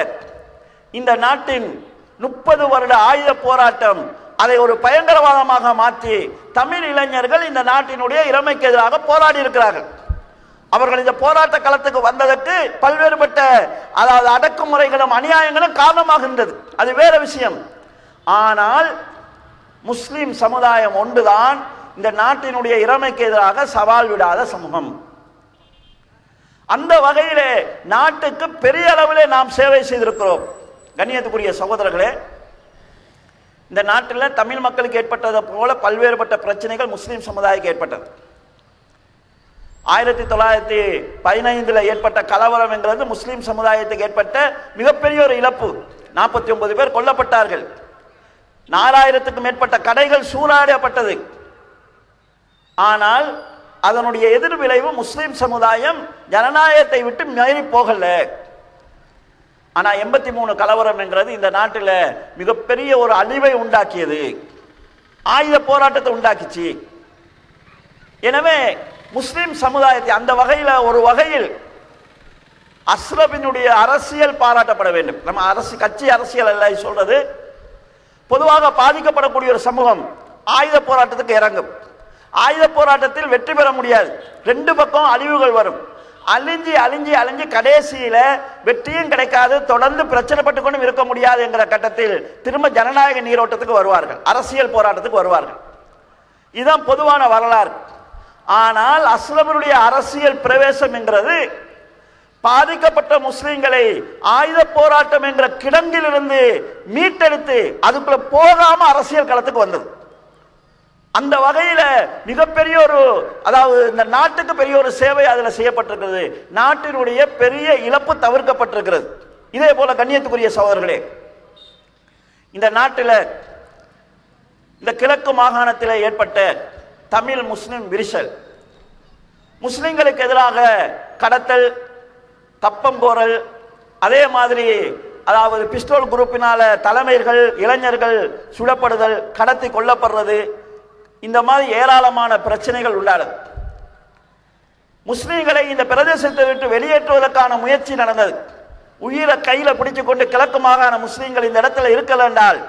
இந்த நாட்டின் 30 வருட ஆயுத போராட்டம் அதை ஒரு பயங்கரவாதமாக மாற்றி தமிழ் இளைஞர்கள் இந்த நாட்டினுடைய இறைமைக்கு எதிராக போராடி இருக்கிறார்கள். அவர்கள் இந்த போராட்ட களத்துக்கு வந்ததற்கு பல்வேறுபட்ட அதாவது அடக்குமுறைகளும் அநியாயங்களும் காரணமாக இருந்தது, அது வேற விஷயம். ஆனால் முஸ்லிம் சமுதாயம் ஒன்றுதான் இந்த நாட்டினுடைய இறைமைக்கு எதிராக சவால் விடாத சமூகம். அந்த வகையிலே நாட்டுக்கு பெரிய அளவிலே நாம் சேவை செய்திருக்கிறோம். கண்ணியத்துக்குரிய சகோதரர்களே, இந்த நாட்டில் தமிழ் மக்களுக்கு ஏற்பட்டதை போல பல்வேறுபட்ட பிரச்சனைகள் முஸ்லிம் சமுதாயத்துக்கு ஏற்பட்டது. 1915 ஏற்பட்ட கலவரம் என்கிறது முஸ்லிம் சமுதாயத்துக்கு ஏற்பட்ட மிகப்பெரிய ஒரு இழப்பு. 49 பேர் கொல்லப்பட்டார்கள். 4000க்கும் மேற்பட்ட கடைகள் சூறாடப்பட்டது. ஆனால் அதனுடைய எதிர்விளைவு முஸ்லிம் சமுதாயம் ஜனநாயகத்தை விட்டு மீறி போகல. ஆனால் 83 கலவரம் என்கிறது இந்த நாட்டில் மிகப்பெரிய ஒரு அழிவை உண்டாக்கியது, ஆயுத போராட்டத்தை உண்டாக்கிச்சு. எனவே முஸ்லிம் சமுதாயத்தை அந்த வகையில் ஒரு வகையில் அஸ்ரபினுடைய அரசியல் பாராட்டப்பட வேண்டும். நம்ம கட்சி அரசியல் அல்ல சொல்றது, பொதுவாக பாதிக்கப்படக்கூடிய ஒரு சமூகம் ஆயுத போராட்டத்துக்கு இறங்கும். ஆயுத போராட்டத்தில் வெற்றி பெற முடியாது, 2 பக்கம் அழிவுகள் வரும். அழிஞ்சி அழிஞ்சி அழிஞ்சி கடைசியில் வெற்றியும் கிடைக்காது, தொடர்ந்து பிரச்சனைப்பட்டு கொண்டும் இருக்க முடியாது என்கிற கட்டத்தில் திரும்ப ஜனநாயக நீரோட்டத்துக்கு வருவார்கள், அரசியல் போராட்டத்துக்கு வருவார்கள். இதுதான் பொதுவான வரலாறு. ஆனால் அஸ்லமனுடைய அரசியல் பிரவேசம் என்கிறது பாதிக்கப்பட்ட முஸ்லிம்களை ஆயுத போராட்டம் என்ற கிடங்கில் இருந்து மீட்டெடுத்து அதுக்குள்ள போகாம அரசியல் களத்துக்கு வந்தது. அந்த வகையில் மிகப்பெரிய ஒரு அதாவது இந்த நாட்டுக்கு பெரிய ஒரு சேவை அதில் செய்யப்பட்டிருக்கிறது. நாட்டினுடைய பெரிய இழப்பு தவிர்க்கப்பட்டிருக்கிறது. இதே போல கண்ணியத்துக்குரிய சகோதரர்களே, இந்த நாட்டில் இந்த கிழக்கு மாகாணத்தில் ஏற்பட்ட தமிழ் முஸ்லிம் விரிசல், முஸ்லிம்களுக்கு எதிராக கடத்தல், கப்பம் கோரல், அதே மாதிரி அதாவது பிஸ்டோல் குரூப்பினால தலைமைகள் இளைஞர்கள் சுடப்படுதல் கடத்தி கொல்லப்படுறது இந்த மாதிரி ஏராளமான பிரச்சனைகள் உள்ளானது. முஸ்லிம்களை இந்த பிரதேசத்தை விட்டு வெளியேற்றுவதற்கான முயற்சி நடந்தது. உயிரை கையில பிடிச்சுக்கொண்டு கிழக்கு மாகாண முஸ்லிம்கள் இந்த இடத்துல இருக்கல என்றால்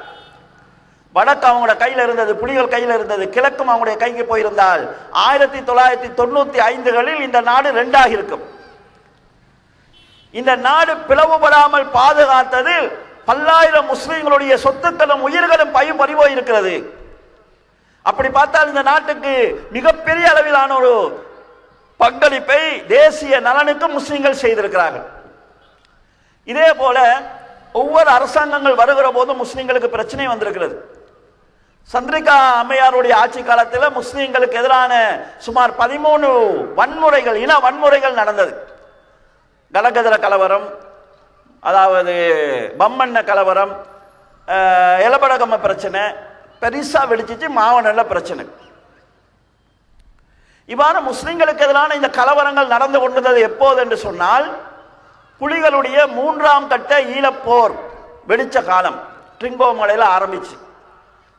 வடக்கு அவங்களோட கையில இருந்தது, புலிகள் கையில இருந்தது, கிழக்கும் அவங்களுடைய கைக்கு போயிருந்தால் 1995 இந்த நாடு ரெண்டாக இருக்கும். இந்த நாடு பிளவுபடாமல் பாதுகாத்ததில் பல்லாயிரம் முஸ்லிம்களுடைய சொத்துக்களும் உயிர்களும் பறிபோய் இருக்கிறது. அப்படி பார்த்தால் இந்த நாட்டுக்கு மிகப்பெரிய அளவிலான ஒரு பங்களிப்பை தேசிய நலனுக்கு முஸ்லிம்கள் செய்திருக்கிறார்கள். இதே போல ஒவ்வொரு அரசாங்கங்கள் வருகிற போது முஸ்லிம்களுக்கு பிரச்சனை வந்திருக்கிறது. சந்திரிகா அம்மையாருடைய ஆட்சி காலத்தில் முஸ்லிம்களுக்கு எதிரான சுமார் 13 வன்முறைகள், இன வன்முறைகள் நடந்தது. கலகதர கலவரம், அதாவது பம்மண்ண கலவரம், எலபடகம்ம பிரச்சனை பெரிசா வெடிச்சிச்சு, மாவனல்ல பிரச்சனை, இவ்வாறு முஸ்லிம்களுக்கு எதிரான இந்த கலவரங்கள் நடந்து கொண்டிருந்தது. எப்போது என்று சொன்னால், புலிகளுடைய 3ஆம் கட்ட ஈழப்போர் வெடிச்ச காலம் ட்ரிங்கோ மலையில் ஆரம்பிச்சு.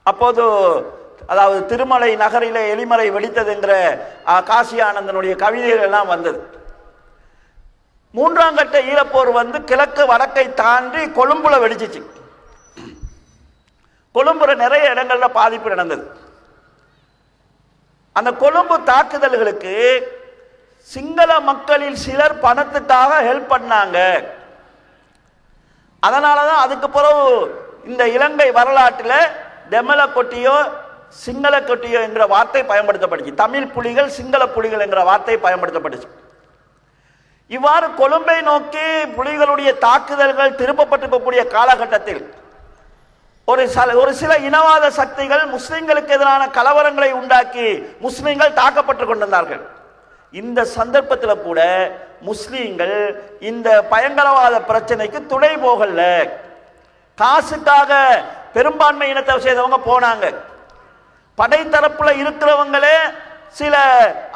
அப்போது அதாவது திருமலை நகரிலே எலிமலை வெடித்தது என்கிற காசி ஆனந்தனுடைய கவிதைகள் எல்லாம் வந்தது. 3ஆம் கட்ட ஈழப்போர் வந்து கிழக்கு வடக்கை தாண்டி கொழும்புல வெடிச்சிச்சு. கொழும்புல நிறைய இடங்கள்ல பாதிப்பு நடந்தது. அந்த கொழும்பு தாக்குதல்களுக்கு சிங்கள மக்களில் சிலர் பணத்துக்காக ஹெல்ப் பண்ணாங்க. அதனாலதான் அதுக்கு பிறகு இந்த இலங்கை வரலாற்றில் டெமல கொட்டியோ சிங்கள கொட்டியோ என்ற வார்த்தை பயன்படுத்தப்பட்டுச்சு. தமிழ் புலிகள், சிங்கள புலிகள் என்ற வார்த்தை பயன்படுத்தப்பட்டுச்சு. இவ்வாறு கொழும்பை நோக்கி புலிகளுடைய தாக்குதல்கள் திருப்பப்பட்டிருக்கக்கூடிய காலகட்டத்தில் ஒரு சில இனவாத சக்திகள் முஸ்லிம்களுக்கு எதிரான கலவரங்களை உண்டாக்கி முஸ்லிம்கள் தாக்கப்பட்டு கொண்டிருந்தார்கள். இந்த சந்தர்ப்பத்தில் கூட முஸ்லிம்கள் இந்த பயங்கரவாத பிரச்சனைக்கு துணை போகல. காசுக்காக பெரும்பான்மை இனத்தை செய்தவங்க போனாங்க. படைத்தரப்புல இருக்கிறவங்களே சில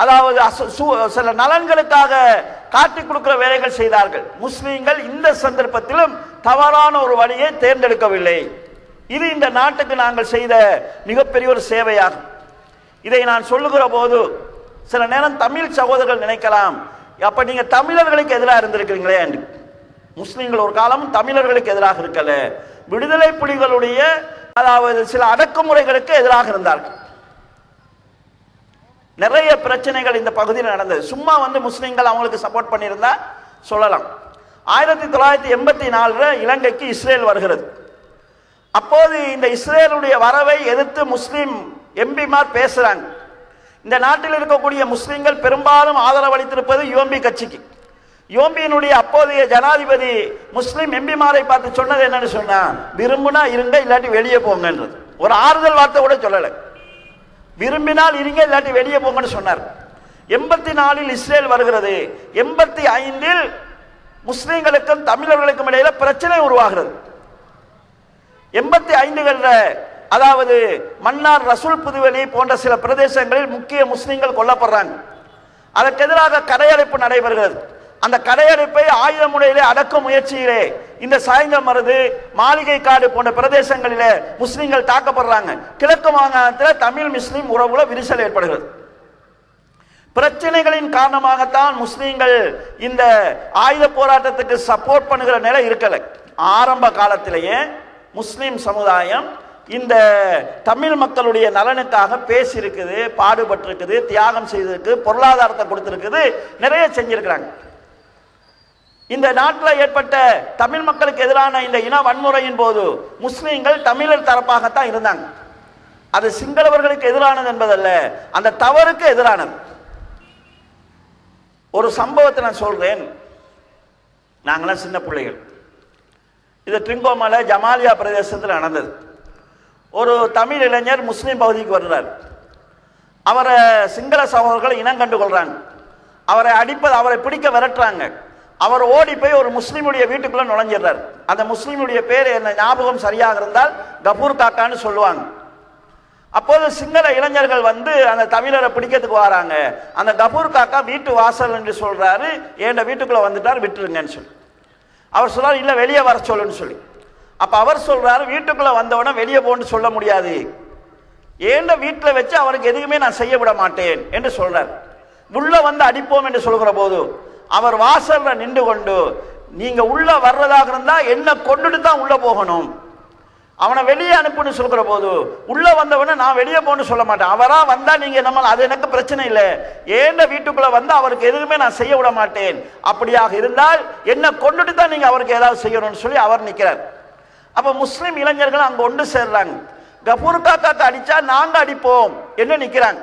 அதாவது சில நலன்களுக்காக காட்டி கொடுக்கிற வேலைகள் செய்தார்கள். முஸ்லிம்கள் இந்த சந்தர்ப்பத்திலும் தவறான ஒரு வழியை தேர்ந்தெடுக்கவில்லை. இது இந்த நாட்டுக்கு நாங்கள் செய்த மிகப்பெரிய ஒரு சேவையாகும். இதை நான் சொல்லுகிற போது சில நேரம் தமிழ் சகோதரர்கள் நினைக்கலாம், அப்ப நீங்க தமிழர்களுக்கு எதிராக இருந்திருக்கிறீங்களே என்று. முஸ்லிம்கள் ஒரு காலமும் தமிழர்களுக்கு எதிராக இருக்கல, விடுதலை புலிகளுடைய அதாவது சில அடக்குமுறைகளுக்கு எதிராக இருந்தார்கள். நிறைய பிரச்சனைகள் இந்த பகுதியில் நடந்தது. சும்மா வந்து முஸ்லிம்கள் அவங்களுக்கு சப்போர்ட் பண்ணியிருந்தா சொல்லலாம். 1984 இலங்கைக்கு இஸ்ரேல் வருகிறது. அப்போது இந்த இஸ்ரேலுடைய வரவை எதிர்த்து முஸ்லிம் எம்பிமார் பேசுறாங்க. இந்த நாட்டில் இருக்கக்கூடிய முஸ்லிம்கள் பெரும்பாலும் ஆதரவு அளித்திருப்பது யோம்பி கட்சிக்கு. யோம்பியினுடைய அப்போதைய ஜனாதிபதி முஸ்லிம் எம்பிமாரை பார்த்து சொன்னது என்னன்னு சொன்னா, விரும்புனா இருங்க, இல்லாட்டி வெளியே போங்கன்றது. ஒரு ஆறுதல் வார்த்தை கூட சொல்லலை. விரும்பினால் இருங்க, இல்லாட்டி வெளியே போங்கன்னு சொன்னார். 1984 இஸ்ரேல் வருகிறது. 1985 முஸ்லிம்களுக்கும் தமிழர்களுக்கும் இடையில பிரச்சனை உருவாகிறது. 1985 அதாவது மன்னார், ரசூல் புதுவெளி போன்ற சில பிரதேசங்களில் முக்கிய முஸ்லிம்கள் கொல்லப்படுறாங்க. அதற்கு எதிராக கடையடைப்பு நடைபெறுகிறது. அந்த கடையடைப்பை ஆயுத முறையிலே அடக்கும் முயற்சியிலே இந்த சாய்ந்தமருது, மாளிகை காடு போன்ற பிரதேசங்களிலே முஸ்லிம்கள் தாக்கப்படுறாங்க. கிழக்கு மாகாணத்தில் தமிழ் முஸ்லிம் உறவுல விரிசல் ஏற்படுகிறது. பிரச்சனைகளின் காரணமாகத்தான் முஸ்லிம்கள் இந்த ஆயுத போராட்டத்துக்கு சப்போர்ட் பண்ணுகிற நிலை இருக்கலை. ஆரம்ப காலத்திலேயே முஸ்லிம் சமுதாயம் இந்த தமிழ் மக்களுடைய நலனுக்காக பேசியிருக்குது, பாடுபட்டிருக்குது, தியாகம் செய்திருக்கு, பொருளாதாரத்தை கொடுத்திருக்குது, நிறைய செஞ்சிருக்கிறாங்க. இந்த நாட்டில் ஏற்பட்ட தமிழ் மக்களுக்கு எதிரான இந்த இன வன்முறையின் போது முஸ்லிம்கள் தமிழர் தரப்பாகத்தான் இருந்தாங்க. அது சிங்களவர்களுக்கு எதிரானது என்பதல்ல, அந்த தவறுக்கு எதிரானது. ஒரு சம்பவத்தை நான் சொல்றேன். நாங்களாம் சின்ன பிள்ளைகள். இது ட்ரிங்கோமலை ஜமாலியா பிரதேசத்தில் நடந்தது. ஒரு தமிழ் இளைஞர் முஸ்லீம் பகுதிக்கு வருகிறார். அவரை சிங்கள சகோதரர்கள் இனம் கண்டு கொள்றாங்க. அவரை அடிப்பது, அவரை பிடிக்க விரட்டுறாங்க. அவர் ஓடி போய் ஒரு முஸ்லீமுடைய வீட்டுக்குள்ள நுழைஞ்சிடுறார். அந்த முஸ்லீமுடைய பேர் என்ன ஞாபகம் சரியாக இருந்தால் கபூர் காக்கான்னு சொல்லுவாங்க. அப்போது சிங்கள இளைஞர்கள் வந்து அந்த தமிழரை பிடிக்கிறதுக்கு வராங்க. அந்த கபூர் காக்கா வீட்டு வாசல் என்று சொல்றாரு, ஏண்ட வீட்டுக்குள்ள வந்துட்டார், விட்டுருங்கன்னு சொல்லி. அவர் சொல்றார் இல்ல வெளியே வர சொல்லுன்னு சொல்லி. அப்ப அவர் சொல்றாரு வீட்டுக்குள்ள வந்தவன வெளியே போன்னு சொல்ல முடியாது, ஏண்ட வீட்டுல வச்சு அவனுக்கு எதுவுமே நான் செய்ய விட மாட்டேன் என்று சொல்றார். உள்ள வந்து அடிப்போம் என்று சொல்கிற போது அவர் வாசல்ல நின்று கொண்டு நீங்க உள்ள வர்றதாக இருந்தா என்ன கொண்டுட்டு தான் உள்ள போகணும், அவனை வெளியே அனுப்புன்னு சொல்கிற போது உள்ள வந்தவன நான் வெளியே போன்னு சொல்ல மாட்டேன், அவரா வந்தா நீங்க நம்ம அது எனக்கு பிரச்சனை இல்லை, ஏண்ட வீட்டுக்குள்ள வந்து அவருக்கு எதுவுமே நான் செய்ய விட மாட்டேன், அப்படியாக இருந்தால் என்ன கொண்டுட்டு தான் நீங்க அவருக்கு ஏதாவது செய்யணும்னு சொல்லி அவர் நிற்கிறார். அப்ப முஸ்லிம் இளைஞர்கள் அங்க ஒன்று சேர்றாங்க, கபூர் காக்காக்கு அடிச்சா நாங்க அடிப்போம் என்று நிற்கிறாங்க.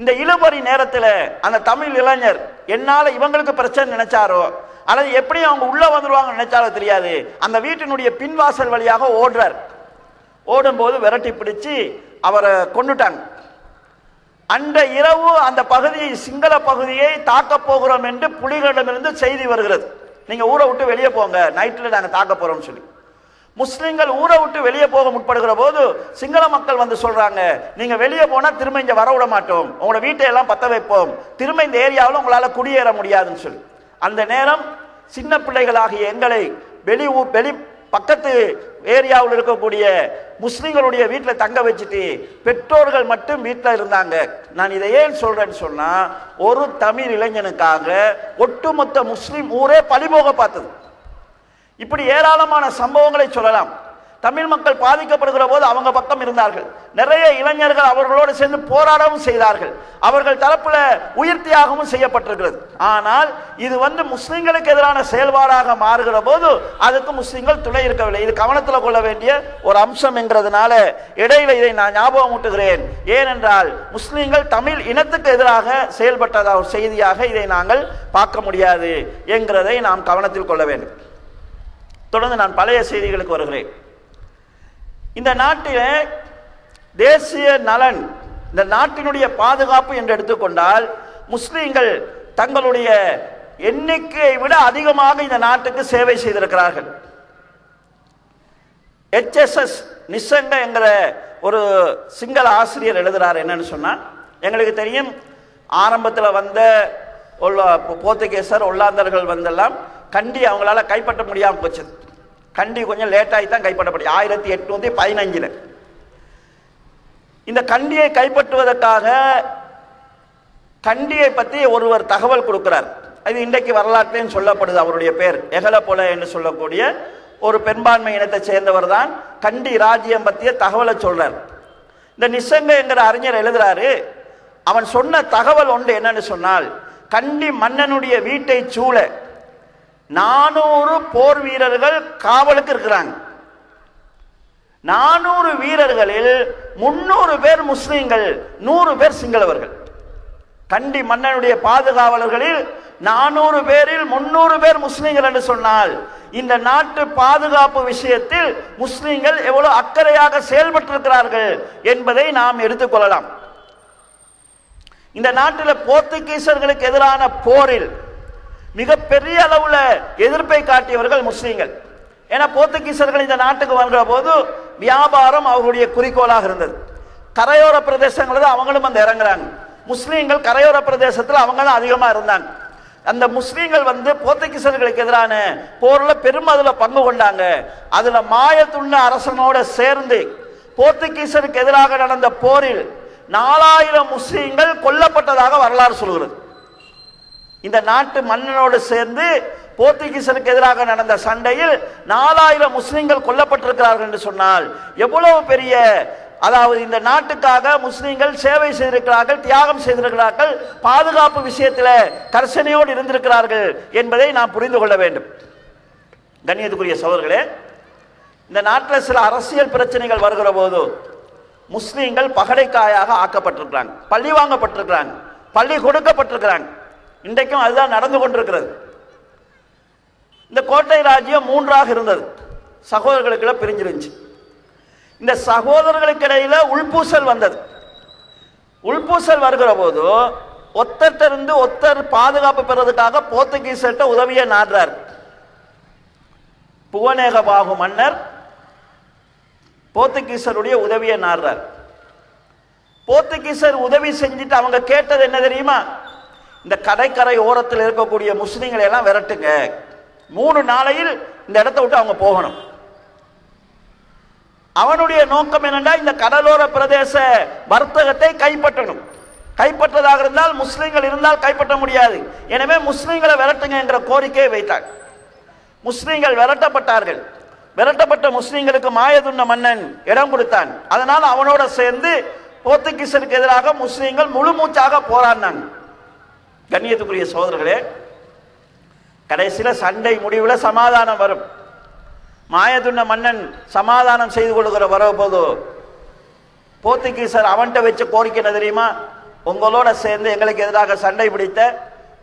இந்த இழுபறி நேரத்தில் அந்த தமிழ் இளைஞர் என்னால் இவங்களுக்கு பிரச்சனை நினைச்சாரோ அல்லது எப்படி அவங்க உள்ள வந்துருவாங்க நினைச்சாரோ தெரியாது, அந்த வீட்டினுடைய பின்வாசல் வழியாக ஓடுறார். ஓடும்போது விரட்டி பிடிச்சு அவரை கொண்டுட்டாங்க. அந்த இரவு அந்த பகுதியை சிங்கள பகுதியை தாக்க போகிறோம் என்று புலிகளிடமிருந்து செய்தி வருகிறது, நீங்க ஊரை விட்டு வெளியே போங்க, நைட்டில் நாங்கள் தாக்க போறோம்னு சொல்லி. முஸ்லிம்கள் ஊரை விட்டு வெளியே போக முற்படுகிற போது சிங்கள மக்கள் வந்து சொல்றாங்க, நீங்க வெளியே போனா திரும்ப இங்க வரவிட மாட்டோம், உங்களோட வீட்டை எல்லாம் பத்த வைப்போம், திரும்ப இந்த ஏரியாவில் உங்களால குடியேற முடியாதுன்னு சொல்லி. அந்த நேரம் சின்ன பிள்ளைகளாகிய எங்களை வெளி பக்கத்து ஏரியாவில் இருக்கக்கூடிய முஸ்லிம்களுடைய வீட்டில் தங்க வச்சுட்டு பெற்றோர்கள் மட்டும் வீட்டில் இருந்தாங்க. நான் இதை ஏன் சொல்றேன்னு சொன்னா, ஒரு தமிழ் இளைஞனுக்காக ஒட்டுமொத்த முஸ்லிம் ஊரே பழிபோக பார்த்தது. இப்படி ஏராளமான சம்பவங்களை சொல்லலாம். தமிழ் மக்கள் பாதிக்கப்படுகிற போது அவங்க பக்கம் இருந்தார்கள், நிறைய இளைஞர்கள் அவர்களோடு சேர்ந்து போராடவும் செய்தார்கள், அவர்கள் தரப்புல உயிர்த்தியாகவும் செய்யப்பட்டிருக்கிறது. ஆனால் இது வந்து முஸ்லிம்களுக்கு எதிரான செயல்பாடாக மாறுகிற போது அதுக்கு முஸ்லிம்கள் துணை இருக்கவில்லை. இது கவனத்தில் கொள்ள வேண்டிய ஒரு அம்சம் என்கிறதுனால இடையில இதை நான் ஞாபகம் ஊட்டுகிறேன். ஏனென்றால் முஸ்லிம்கள் தமிழ் இனத்துக்கு எதிராக செயல்பட்டதா ஒரு செய்தியாக இதை நாங்கள் பார்க்க முடியாது என்கிறதை நாம் கவனத்தில் கொள்ள வேண்டும். தொடர்ந்து நான் பழைய செய்திகளுக்கு வருகிறேன். இந்த நாட்டில் தேசிய நலன், இந்த நாட்டினுடைய பாதுகாப்பு என்று எடுத்துக்கொண்டால் முஸ்லிம்கள் தங்களுடைய எண்ணிக்கையை விட அதிகமாக இந்த நாட்டுக்கு சேவை செய்திருக்கிறார்கள். HSS நிசங்க என்கிற ஒரு சிங்கள ஆசிரியர் எழுதுகிறார், என்னன்னு சொன்னால் எங்களுக்கு தெரியும் ஆரம்பத்தில் வந்த போர்த்துகேசர் ஒல்லாந்தர்கள் வந்தெல்லாம் கண்டி அவங்களால கைப்பற்ற முடியாமல் போச்சு. கண்டி கொஞ்சம் லேட்டாகி தான் கைப்பற்றப்படும் 1815. இந்த கண்டியை கைப்பற்றுவதற்காக கண்டியை பற்றி ஒருவர் தகவல் கொடுக்கிறார். அது இன்றைக்கு வரலாற்றிலேயும் சொல்லப்படுது. அவருடைய பேர் எகலபொல என்று சொல்லக்கூடிய ஒரு பெரும்பான்மை இனத்தை சேர்ந்தவர் தான் கண்டி ராஜ்யம் பற்றிய தகவலை சொல்றார். இந்த நிசங்க என்கிற அறிஞர் எழுதுறாரு, அவன் சொன்ன தகவல் ஒன்று என்னன்னு சொன்னால், கண்டி மன்னனுடைய வீட்டை சூழ 400 போர் வீரர்கள் காவலுக்கு இருக்கிறாங்க. 400 வீரர்களில் 300 பேர் முஸ்லிம்கள், 100 பேர் சிங்களவர்கள். கண்டி மன்னனுடைய பாதுகாவலர்களில் 400 பேரில் 300 பேர் முஸ்லிம்கள் என்று சொன்னால் இந்த நாட்டு பாதுகாப்பு விஷயத்தில் முஸ்லிம்கள் எவ்வளவு அக்கறையாக செயல்பட்டிருக்கிறார்கள் என்பதை நாம் எடுத்துக்கொள்ளலாம். இந்த நாட்டில் போர்த்துகீசர்களுக்கு எதிரான போரில் மிகப்பெரிய அளவுல எதிர்ப்பை காட்டியவர்கள் முஸ்லீம்கள். ஏன்னா போர்த்துகீசர்கள் இந்த நாட்டுக்கு வருகிற போது வியாபாரம் அவர்களுடைய குறிக்கோளாக இருந்தது. கரையோர பிரதேசங்கள் அவங்களும் வந்து இறங்குறாங்க. முஸ்லீம்கள் கரையோர பிரதேசத்தில் அவங்க தான் அதிகமாக இருந்தாங்க. அந்த முஸ்லீம்கள் வந்து போர்த்துகீசர்களுக்கு எதிரான போரில் பெருமளவில் பங்கு கொண்டாங்க. அதில் மாயத்துள்ள அரசனோட சேர்ந்து போர்த்துகீசருக்கு எதிராக நடந்த போரில் 4000 முஸ்லீம்கள் கொல்லப்பட்டதாக வரலாறு சொல்கிறது. இந்த நாட்டு மன்னனோடு சேர்ந்து போர்த்துகீசருக்கு எதிராக நடந்த சண்டையில் 4000 முஸ்லிம்கள் கொல்லப்பட்டிருக்கிறார்கள் என்று சொன்னால் எவ்வளவு பெரிய, அதாவது இந்த நாட்டுக்காக முஸ்லிம்கள் சேவை செய்திருக்கிறார்கள், தியாகம் செய்திருக்கிறார்கள், பாதுகாப்பு விஷயத்தில் கர்சனையோடு இருந்திருக்கிறார்கள் என்பதை நாம் புரிந்து கொள்ள வேண்டும். கண்ணியத்துக்குரிய சகோதரர்களே, இந்த நாட்டில் சில அரசியல் பிரச்சனைகள் வருகிற போது முஸ்லிம்கள் பகடைக்காயாக ஆக்கப்பட்டிருக்கிறாங்க, பள்ளி வாங்கப்பட்டிருக்கிறாங்க, பள்ளி கொடுக்கப்பட்டிருக்கிறாங்க. இன்றைக்கும் அதுதான் நடந்து கொண்டிருக்கிறது. இந்த கோட்டை ராஜ்யம் 3ஆக இருந்தது, சகோதரர்களுக்குள்ள பிரிஞ்சிருந்துச்சு. இந்த சகோதரர்களுக்கு இடையில உள்பூசல் வந்தது. உள்பூசல் வருகிற போது ஒத்தரிருந்து ஒத்தர் பாதுகாப்பு பெறுவதற்காக போர்த்துகீசர்கிட்ட உதவியை நாடுறார். புவனேகபாகு மன்னர் போர்த்துகீசருடைய உதவியை நாடுறார். போர்த்துகீசர் உதவி செஞ்சுட்டு அவங்க கேட்டது என்ன தெரியுமா? இந்த கடற்கரை ஓரத்தில் இருக்கக்கூடிய முஸ்லிம்களை எல்லாம் விரட்டுங்க, மூணு நாளையில் இந்த இடத்தை விட்டு அவங்க போகணும். அவனுடைய நோக்கம் என்னன்னா இந்த கடலோர பிரதேச வர்த்தகத்தை கைப்பற்றணும். கைப்பற்றதாக இருந்தால் முஸ்லிம்கள் இருந்தால் கைப்பற்ற முடியாது. எனவே முஸ்லிம்களை விரட்டுங்க என்ற கோரிக்கையை வைத்தார். முஸ்லிம்கள் விரட்டப்பட்டார்கள். விரட்டப்பட்ட முஸ்லிம்களுக்கு மாயதுன்ன மன்னன் இடம் கொடுத்தான். அதனால் அவனோட சேர்ந்து போர்த்துகீசருக்கு எதிராக முஸ்லிம்கள் முழு மூச்சாக போராடினாங்க. கண்ணியத்துக்குரிய சகோதரர்களே, கடைசியில் சண்டை முடிவில் சமாதானம் வரும். மாயதுன்ன மன்னன் சமாதானம் செய்து கொள்கிற வரப்போது போர்த்துகீசர் அவன்கிட்ட வச்சு கோரிக்கை தெரியுமா, உங்களோட சேர்ந்து எங்களுக்கு எதிராக சண்டை பிடித்த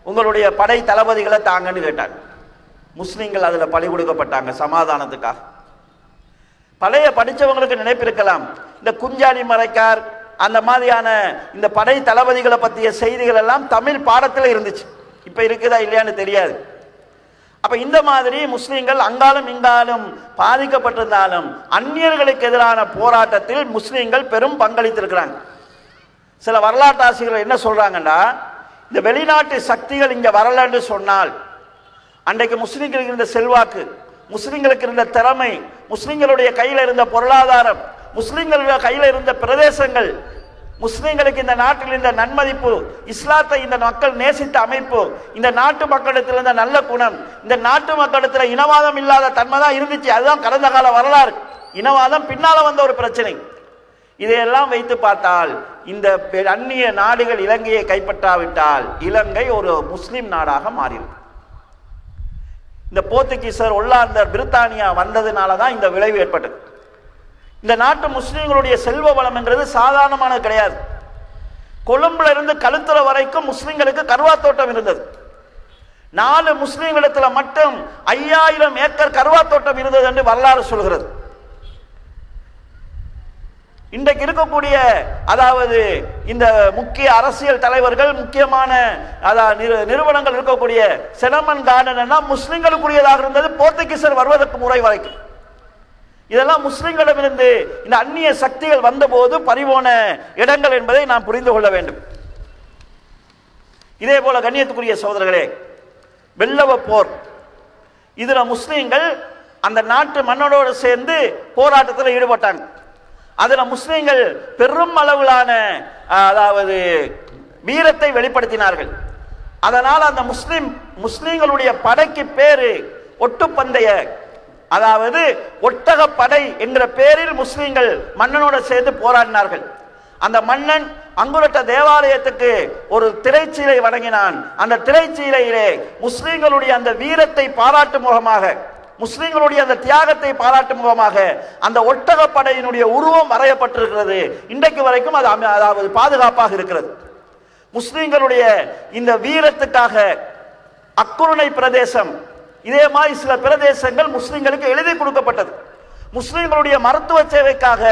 உங்களுடைய படை தளபதிகளை தாங்கன்னு கேட்டாங்க. முஸ்லீம்கள் அதில் பழி கொடுக்கப்பட்டாங்க சமாதானத்துக்காக. பழைய படித்தவங்களுக்கு நினைப்பிருக்கலாம், இந்த குஞ்சாணி மரைக்கார் அந்த மாதிரியான இந்த படை தளபதிகளை பற்றிய செய்திகள் எல்லாம் தமிழ் பாடத்தில் இருந்துச்சு. இப்போ இருக்குதா இல்லையான்னு தெரியாது. அப்போ இந்த மாதிரி முஸ்லீம்கள் அங்காலும் இங்காலும் பாதிக்கப்பட்டிருந்தாலும் அந்நியர்களுக்கு எதிரான போராட்டத்தில் முஸ்லீம்கள் பெரும் பங்களித்திருக்கிறாங்க. சில வரலாற்று ஆசிரியர்கள் என்ன சொல்கிறாங்கன்னா, இந்த வெளிநாட்டு சக்திகள் இங்கே வரலன்னு சொன்னால் அன்றைக்கு முஸ்லீம்களுக்கு இருந்த செல்வாக்கு, முஸ்லீம்களுக்கு இருந்த திறமை, முஸ்லீம்களுடைய கையில் இருந்த பொருளாதாரம், முஸ்லீம்களுடைய கையில் இருந்த பிரதேசங்கள், முஸ்லீம்களுக்கு இந்த நாட்டில் இருந்த நன்மதிப்பு, இஸ்லாத்தை இந்த மக்கள் நேசித்த அமைப்பு, இந்த நாட்டு மக்களிடத்தில் இருந்த நல்ல குணம், இந்த நாட்டு மக்களிடத்தில் இனவாதம் இல்லாத தன்மை தான் இருந்துச்சு. அதுதான் கடந்த கால வரலாறு. இனவாதம் பின்னால் வந்த ஒரு பிரச்சனை. இதையெல்லாம் வைத்து பார்த்தால் இந்த அந்நிய நாடுகள் இலங்கையை கைப்பற்றாவிட்டால் இலங்கை ஒரு முஸ்லீம் நாடாக மாறிடும். இந்த போர்த்துகீசர் ஒல்லாந்தர் பிரித்தானியா வந்ததுனால தான் இந்த விளைவு ஏற்பட்டது. இந்த நாட்டு முஸ்லீம்களுடைய செல்வ வளம்ன்றது சாதாரணமானது கிடையாது. கொழும்புல இருந்து கழுத்துற வரைக்கும் முஸ்லீம்களுக்கு கருவா தோட்டம் இருந்தது. 4 முஸ்லீம் இடத்துல மட்டும் 5000 ஏக்கர் கருவா தோட்டம் இருந்தது என்று வரலாறு சொல்கிறது. இன்றைக்கு இருக்கக்கூடிய அதாவது இந்த முக்கிய அரசியல் தலைவர்கள், முக்கியமான நிறுவனங்கள் இருக்கக்கூடிய செனமன் கார்டனா முஸ்லிம்களுக்குரியதாக இருந்தது போர்த்துகீசர் வருவதற்கு முறை வரைக்கும். இதெல்லாம் முஸ்லிம்களிடமிருந்து இந்த அந்நிய சக்திகள் வந்தபோது பறிபோன இடங்கள் என்பதை நாம் புரிந்து கொள்ள வேண்டும். இதே போல கண்ணியத்துக்குரிய சகோதரர்களே, வெள்ளவ போர், இதுல முஸ்லிம்கள் அந்த நாட்டு மன்னனோடு சேர்ந்து போராட்டத்தில் ஈடுபட்டாங்க. அதில் முஸ்லீம்கள் பெரும் அளவிலான அதாவது வீரத்தை வெளிப்படுத்தினார்கள். அதனால் அந்த முஸ்லீம்களுடைய படைக்கு பேரு ஒட்டுப்பந்தய, அதாவது ஒட்டக படை என்ற பேரில் முஸ்லீம்கள் மன்னனோட சேர்ந்து போராடினார்கள். அந்த மன்னன் அங்குரட்ட தேவாலயத்துக்கு ஒரு திரைச்சீலை வழங்கினான். அந்த திரைச்சீலையிலே முஸ்லீம்களுடைய அந்த வீரத்தை பாராட்டும் முகமாக, முஸ்லிம்களுடைய அந்த தியாகத்தை பாராட்டும் முகமாக அந்த ஒட்டக படையினுடைய உருவம் வரையப்பட்டிருக்கிறது. இன்றைக்கு வரைக்கும் அது அதாவது பாதுகாப்பாக இருக்கிறது. முஸ்லிம்களுடைய இந்த வீரத்துக்காக அக்குருணை பிரதேசம், இதே மாதிரி சில பிரதேசங்கள் முஸ்லிம்களுக்கு எழுதி கொடுக்கப்பட்டது. முஸ்லிம்களுடைய மருத்துவ சேவைக்காக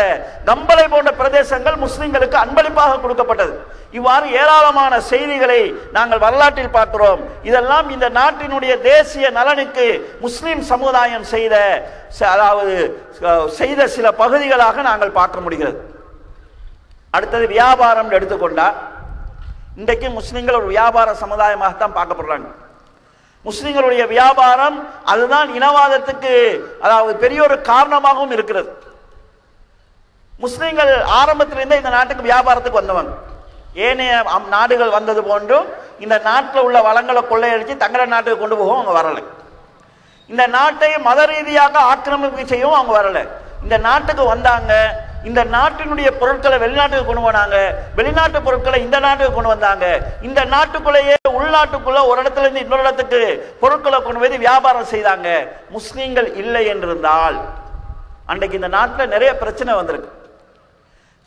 கம்பளை போன்ற பிரதேசங்கள் முஸ்லிம்களுக்கு அன்பளிப்பாக கொடுக்கப்பட்டது. இவ்வாறு ஏராளமான செய்திகளை நாங்கள் வரலாற்றில் பார்க்கிறோம். இதெல்லாம் இந்த நாட்டினுடைய தேசிய நலனுக்கு முஸ்லிம் சமுதாயம் செய்த சில பகுதிகளாக நாங்கள் பார்க்க முடிகிறது. அடுத்தது வியாபாரம் எடுத்துக்கொண்டா, இன்றைக்கு முஸ்லிம்கள் ஒரு வியாபார சமுதாயமாகத்தான் பார்க்கப்படுறாங்க. முஸ்லிம்களுடைய வியாபாரம் அதுதான் இனவாதத்துக்கு அதாவது பெரிய ஒரு காரணமாகவும் இருக்கிறது. முஸ்லிம்கள் ஆரம்பத்திலிருந்தே இந்த நாட்டுக்கு வியாபாரத்துக்கு வந்தவங்க. ஏனைய நாடுகள் வந்தது போன்றும் இந்த நாட்டில் உள்ள வளங்களை கொள்ளையடித்து தங்கள நாட்டுக்கு கொண்டு போகவும் அவங்க வரலை. இந்த நாட்டை மத ரீதியாக ஆக்கிரமிப்பு செய்யவும் அவங்க வரலை. இந்த நாட்டுக்கு வந்தாங்க, இந்த நாட்டினுடைய பொருட்களை வெளிநாட்டுக்கு கொண்டு போனாங்க, வெளிநாட்டு பொருட்களை இந்த நாட்டுக்கு கொண்டு வந்தாங்க, இந்த நாட்டுக்குள்ளேயே உள்நாட்டுக்குள்ள ஒரு இடத்துல இருந்து இன்னொரு இடத்துக்கு பொருட்களை கொண்டு போய் வியாபாரம் செய்தாங்க. முஸ்லீம்கள் இல்லை என்றிருந்தால் அன்றைக்கு இந்த நாட்டில் நிறைய பிரச்சனை வந்திருக்கு.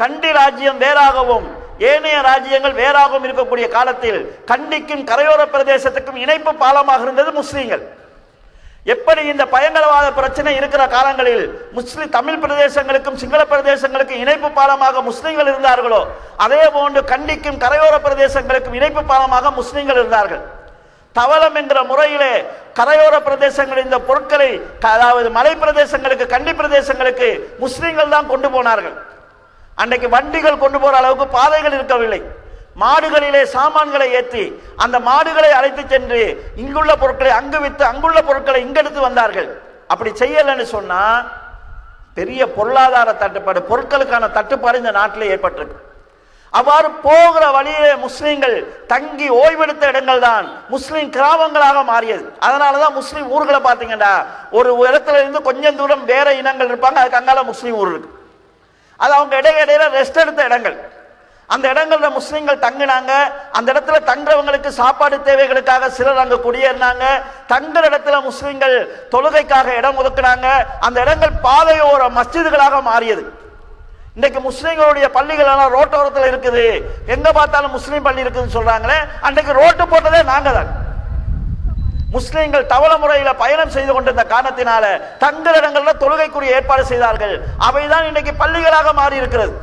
கண்டி ராஜ்யம் வேறாகவும் ஏனைய ராஜ்யங்கள் வேறாகவும் இருக்கக்கூடிய காலத்தில் கண்டிக்கும் கரையோர பிரதேசத்துக்கும் இணைப்பு பாலமாக இருந்தது முஸ்லீம்கள். எப்படி இந்த பயங்கரவாத பிரச்சனை இருக்கிற காலங்களில் முஸ்லிம் தமிழ் பிரதேசங்களுக்கும் சிங்கள பிரதேசங்களுக்கும் இணைப்பு பாலமாக முஸ்லீம்கள் இருந்தார்களோ, அதே போன்று கண்டிக்கும் கரையோர பிரதேசங்களுக்கும் இணைப்பு பாலமாக முஸ்லீம்கள் இருந்தார்கள். தவளம் என்ற முறையிலே கரையோர பிரதேசங்களில் இந்த பொருட்களை அதாவது மலை பிரதேசங்களுக்கு, கண்டி பிரதேசங்களுக்கு முஸ்லீம்கள் தான் கொண்டு போனார்கள். அன்றைக்கு வண்டிகள் கொண்டு போற அளவுக்கு பாதைகள் இருக்கவில்லை. மாடுகளிலே சாமான்களை ஏற்றி அந்த மாடுகளை அழைத்து சென்று இங்குள்ள பொருட்களை அங்கு விற்று அங்குள்ள பொருட்களை இங்கெடுத்து வந்தார்கள். அப்படி செய்யலன்னு சொன்னா பெரிய பொருளாதார தட்டுப்பாடு, பொருட்களுக்கான தட்டுப்பாடு இந்த நாட்டில் ஏற்பட்டிருக்கு. அவ்வாறு போகிற வழியிலே முஸ்லிம்கள் தங்கி ஓய்வெடுத்த இடங்கள் தான் முஸ்லிம் கிராமங்களாக மாறியது. அதனாலதான் முஸ்லீம் ஊர்களை பார்த்தீங்கன்னா ஒரு இடத்துல இருந்து கொஞ்சம் தூரம் வேற இனங்கள் இருப்பாங்க, அதுக்கு அங்கால முஸ்லீம் ஊர் இருக்கு. அது அவங்க இடையிடையில ரெஸ்ட் எடுத்த இடங்கள். அந்த இடங்கள்ல முஸ்லிம்கள் தங்கினாங்க. அந்த இடத்துல தங்குறவங்களுக்கு சாப்பாடு தேவைகளுக்காக சிலர் அங்கு குடியேறினாங்க. தங்குற இடத்துல முஸ்லிம்கள் தொழுகைக்காக இடம் ஒதுக்கினாங்க. அந்த இடங்கள் பாதையோர மஸ்ஜிதுகளாக மாறியது. இன்றைக்கு முஸ்லீம்களுடைய பள்ளிகள் எல்லாம் ரோட்டோரத்தில் இருக்குது. எங்க பார்த்தாலும் முஸ்லீம் பள்ளி இருக்குதுன்னு சொல்றாங்களே, அன்றைக்கு ரோட்டு போட்டதே நாங்க தான். முஸ்லீம்கள் தவள முறையில பயணம் செய்து கொண்டிருந்த காரணத்தினால தங்குற இடங்கள்ல தொழுகைக்குரிய ஏற்பாடு செய்தார்கள். அவைதான் இன்றைக்கு பள்ளிகளாக மாறி இருக்கிறது.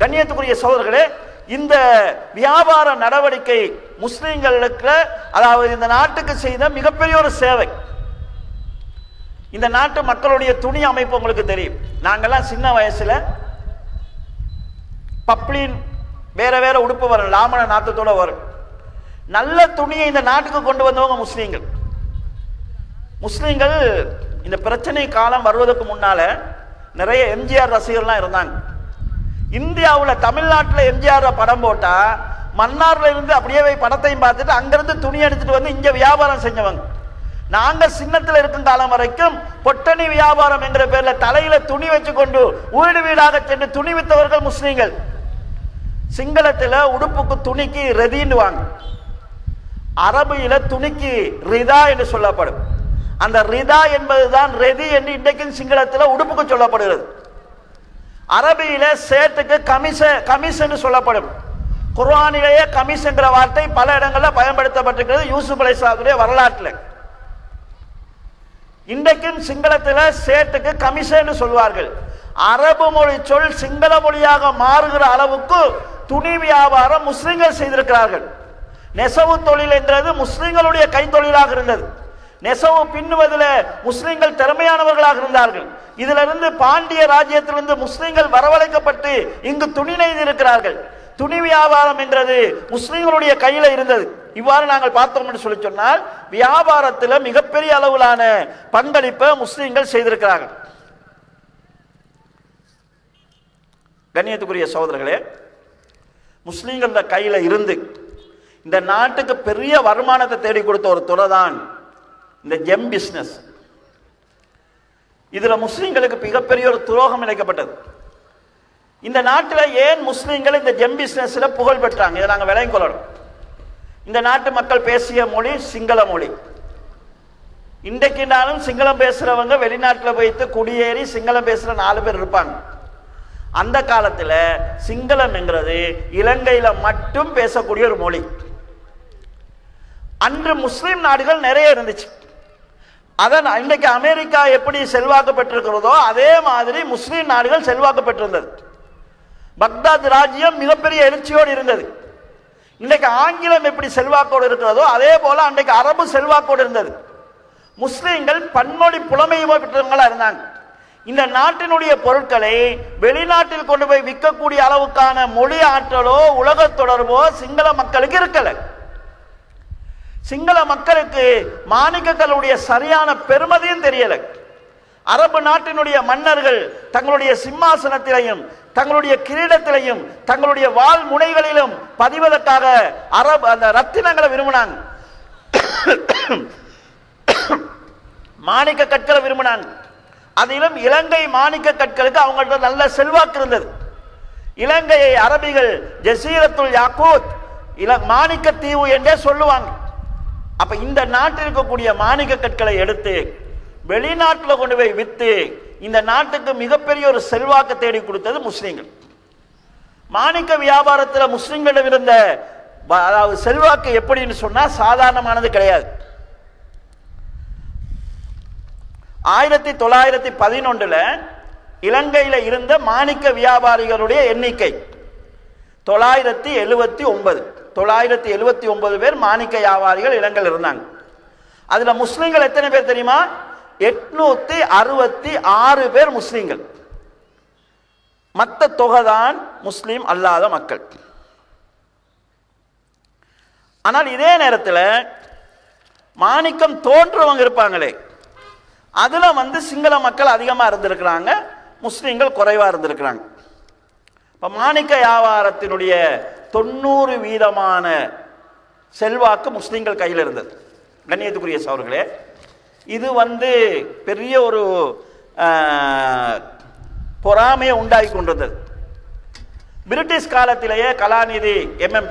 கண்ணியத்துக்குரிய சகோதரர்களே, இந்த வியாபார நடவடிக்கை முஸ்லீம்களுக்கு, அதாவது இந்த நாட்டுக்கு செய்த மிகப்பெரிய ஒரு சேவை. இந்த நாட்டு மக்களுடைய துணி அமைப்பு உங்களுக்கு தெரியும். நாங்கள்லாம் சின்ன வயசுல பப்ளின் வேற வேற உடுப்பு வரும், லாமன நாத்தத்தோட வரும். நல்ல துணியை இந்த நாட்டுக்கு கொண்டு வந்தவங்க முஸ்லீம்கள். முஸ்லீம்கள் இந்த பிரச்சனை காலம் வருவதற்கு முன்னால நிறைய எம்ஜிஆர் ரசிகர்கள்லாம் இருந்தாங்க. இந்தியாவில் தமிழ்நாட்டில் எம்ஜிஆர் படம் போட்டா மன்னார்ல இருந்து அப்படியே படத்தையும் பார்த்துட்டு அங்கிருந்து துணி எடுத்துட்டு வந்து இங்க வியாபாரம் செஞ்சவங்க. நாங்க சின்னத்தில் இருக்கும் காலம் வரைக்கும் பொட்டணி வியாபாரம் என்கிற பேர்ல தலையில துணி வச்சு கொண்டு வீடு வீடாக சென்று துணி வித்தவர்கள் முஸ்லீம்கள். சிங்களத்தில் உடுப்புக்கு துணிக்கு ரெதின்னு வாங்க, அரபியில துணிக்கு ரிதா என்று சொல்லப்படும். அந்த ரிதா என்பதுதான் ரெதி என்று இன்றைக்கும் சிங்களத்தில் உடுப்புக்கு சொல்லப்படுகிறது. அரபியில சேட்டுக்கு கமிஸ் என்று சொல்லப்படும். குர்ஆனிலேயே கமிஸ் என்கிற வார்த்தை பல இடங்களில் பயன்படுத்தப்பட்டிருக்கிறது யூசுப் அலைஹிஸ்ஸலாமுடைய வரலாற்றில். இன்றைக்கும் சிங்களத்தில் சேட்டுக்கு கமிஷன்னு சொல்வார்கள். அரபு மொழி சொல் சிங்கள மொழியாக மாறுகிற அளவுக்கு துணி வியாபாரம் முஸ்லிம்கள் செய்திருக்கிறார்கள். நெசவு தொழில் என்றது முஸ்லிம்களுடைய கைத்தொழிலாக இருந்தது. நெசவு பின்னுவதில் முஸ்லிம்கள் திறமையானவர்களாக இருந்தார்கள். இதிலிருந்து பாண்டிய ராஜ்யத்திலிருந்து முஸ்லிம்கள் வரவழைக்கப்பட்டு இங்கு துணி நெய்திருக்கிறார்கள். துணி வியாபாரம் என்றது முஸ்லிம்களுடைய கையில் இருந்தது. இவ்வாறு நாங்கள் பார்த்தோம் என்று சொல்லி சொன்னால் வியாபாரத்தில் மிகப்பெரிய அளவிலான பங்களிப்பை முஸ்லிம்கள் செய்திருக்கிறார்கள். கண்ணியத்துக்குரிய சகோதரர்களே, முஸ்லிம்கள் கையில் இருந்து இந்த நாட்டுக்கு பெரிய வருமானத்தை தேடி கொடுத்த ஒரு துறை தான் இந்த ஜெம் பிஸ்னஸ். இதில் முஸ்லிம்களுக்கு மிகப்பெரிய ஒரு துரோகம் இழைக்கப்பட்டது. இந்த நாட்டில் ஏன் முஸ்லிம்கள் இந்த ஜெம் பிஸ்னஸில் புகழ் பெற்றாங்க, இதை நாங்கள் விளங்கிக் கொள்ளணும். இந்த நாட்டு மக்கள் பேசிய மொழி சிங்கள மொழி. இன்றைக்குனாலும் சிங்களம் பேசுறவங்க வெளிநாட்டில் போய்த்து குடியேறி சிங்களம் பேசுற 4 பேர் இருப்பாங்க. அந்த காலத்தில் சிங்களம் என்கிறது இலங்கையில் மட்டும் பேசக்கூடிய ஒரு மொழி. அன்று முஸ்லீம் நாடுகள் நிறைய இருந்துச்சு. அதான் இன்றைக்கு அமெரிக்கா எப்படி செல்வாக்கு பெற்றிருக்கிறதோ அதே மாதிரி முஸ்லீம் நாடுகள் செல்வாக்கு பெற்றிருந்தது. பக்தாத் ராஜ்யம் மிகப்பெரிய எழுச்சியோடு இருந்தது. இன்றைக்கு ஆங்கிலம் எப்படி செல்வாக்கோடு இருக்கிறதோ அதே போல அன்றைக்கு அரபு செல்வாக்கோடு இருந்தது. முஸ்லீம்கள் பன்மொழி புலமையுமா பெற்றவங்களா இருந்தாங்க. இந்த நாட்டினுடைய பொருட்களை வெளிநாட்டில் கொண்டு போய் விற்கக்கூடிய அளவுக்கான மொழி ஆற்றலோ உலக தொடர்போ சிங்கள மக்களுக்கு இருக்கல. சிங்கள மக்களுக்கு மாணிக்கக்கல்லுடைய சரியான பெருமதியும் தெரியல. அரபு நாட்டினுடைய மன்னர்கள் தங்களுடைய சிம்மாசனத்திலையும் தங்களுடைய கிரீடத்திலையும் தங்களுடைய வால் முனைகளிலும் பதிவதற்காக அரபு அந்த ரத்தினங்களை விரும்பினாங்க, மாணிக்க கற்களை விரும்பினாங்க. அதிலும் இலங்கை மாணிக்க கற்களுக்கு அவங்கள்ட்ட நல்ல செல்வாக்கு இருந்தது. இலங்கையை அரபிகள் ஜசீரத்துல் யாக்கூத், மாணிக்க தீவு என்றே சொல்லுவாங்க. அப்ப இந்த நாட்டில் இருக்கக்கூடிய மாணிக்க கற்களை எடுத்து வெளிநாட்டில் கொண்டு போய் விற்று இந்த நாட்டுக்கு மிகப்பெரிய ஒரு செல்வாக்கு தேடி கொடுத்தது முஸ்லீம்கள். மாணிக்க வியாபாரத்தில் முஸ்லீம்களிடம் இருந்த அதாவது செல்வாக்கு எப்படின்னு சொன்னா சாதாரணமானது கிடையாது. 1911 இலங்கையில் இருந்த மாணிக்க வியாபாரிகளுடைய எண்ணிக்கை 979. 979 பேர் மாணிக்க வியாபாரிகள் இலங்கையில் இருந்தாங்க. அதுல முஸ்லீம்கள் எத்தனை பேர் தெரியுமா? 866 பேர் முஸ்லீம்கள். மற்ற தொகைதான் முஸ்லீம் அல்லாத மக்கள். ஆனால் இதே நேரத்தில் மாணிக்கம் தோன்றவங்க இருப்பாங்களே, அதில் வந்து சிங்கள மக்கள் அதிகமாக இருந்திருக்கிறாங்க, முஸ்லீம்கள் குறைவாக இருந்திருக்கிறாங்க. இப்போ மாணிக்க வியாபாரத்தினுடைய 90% செல்வாக்கு முஸ்லீம்கள் கையில் இருந்தது. கண்ணியத்துக்குரிய சகோதரர்களே, இது வந்து பெரிய ஒரு பொறாமையை உண்டாகி கொண்டிருந்தது. பிரிட்டிஷ் காலத்திலேயே கலாநிதி MM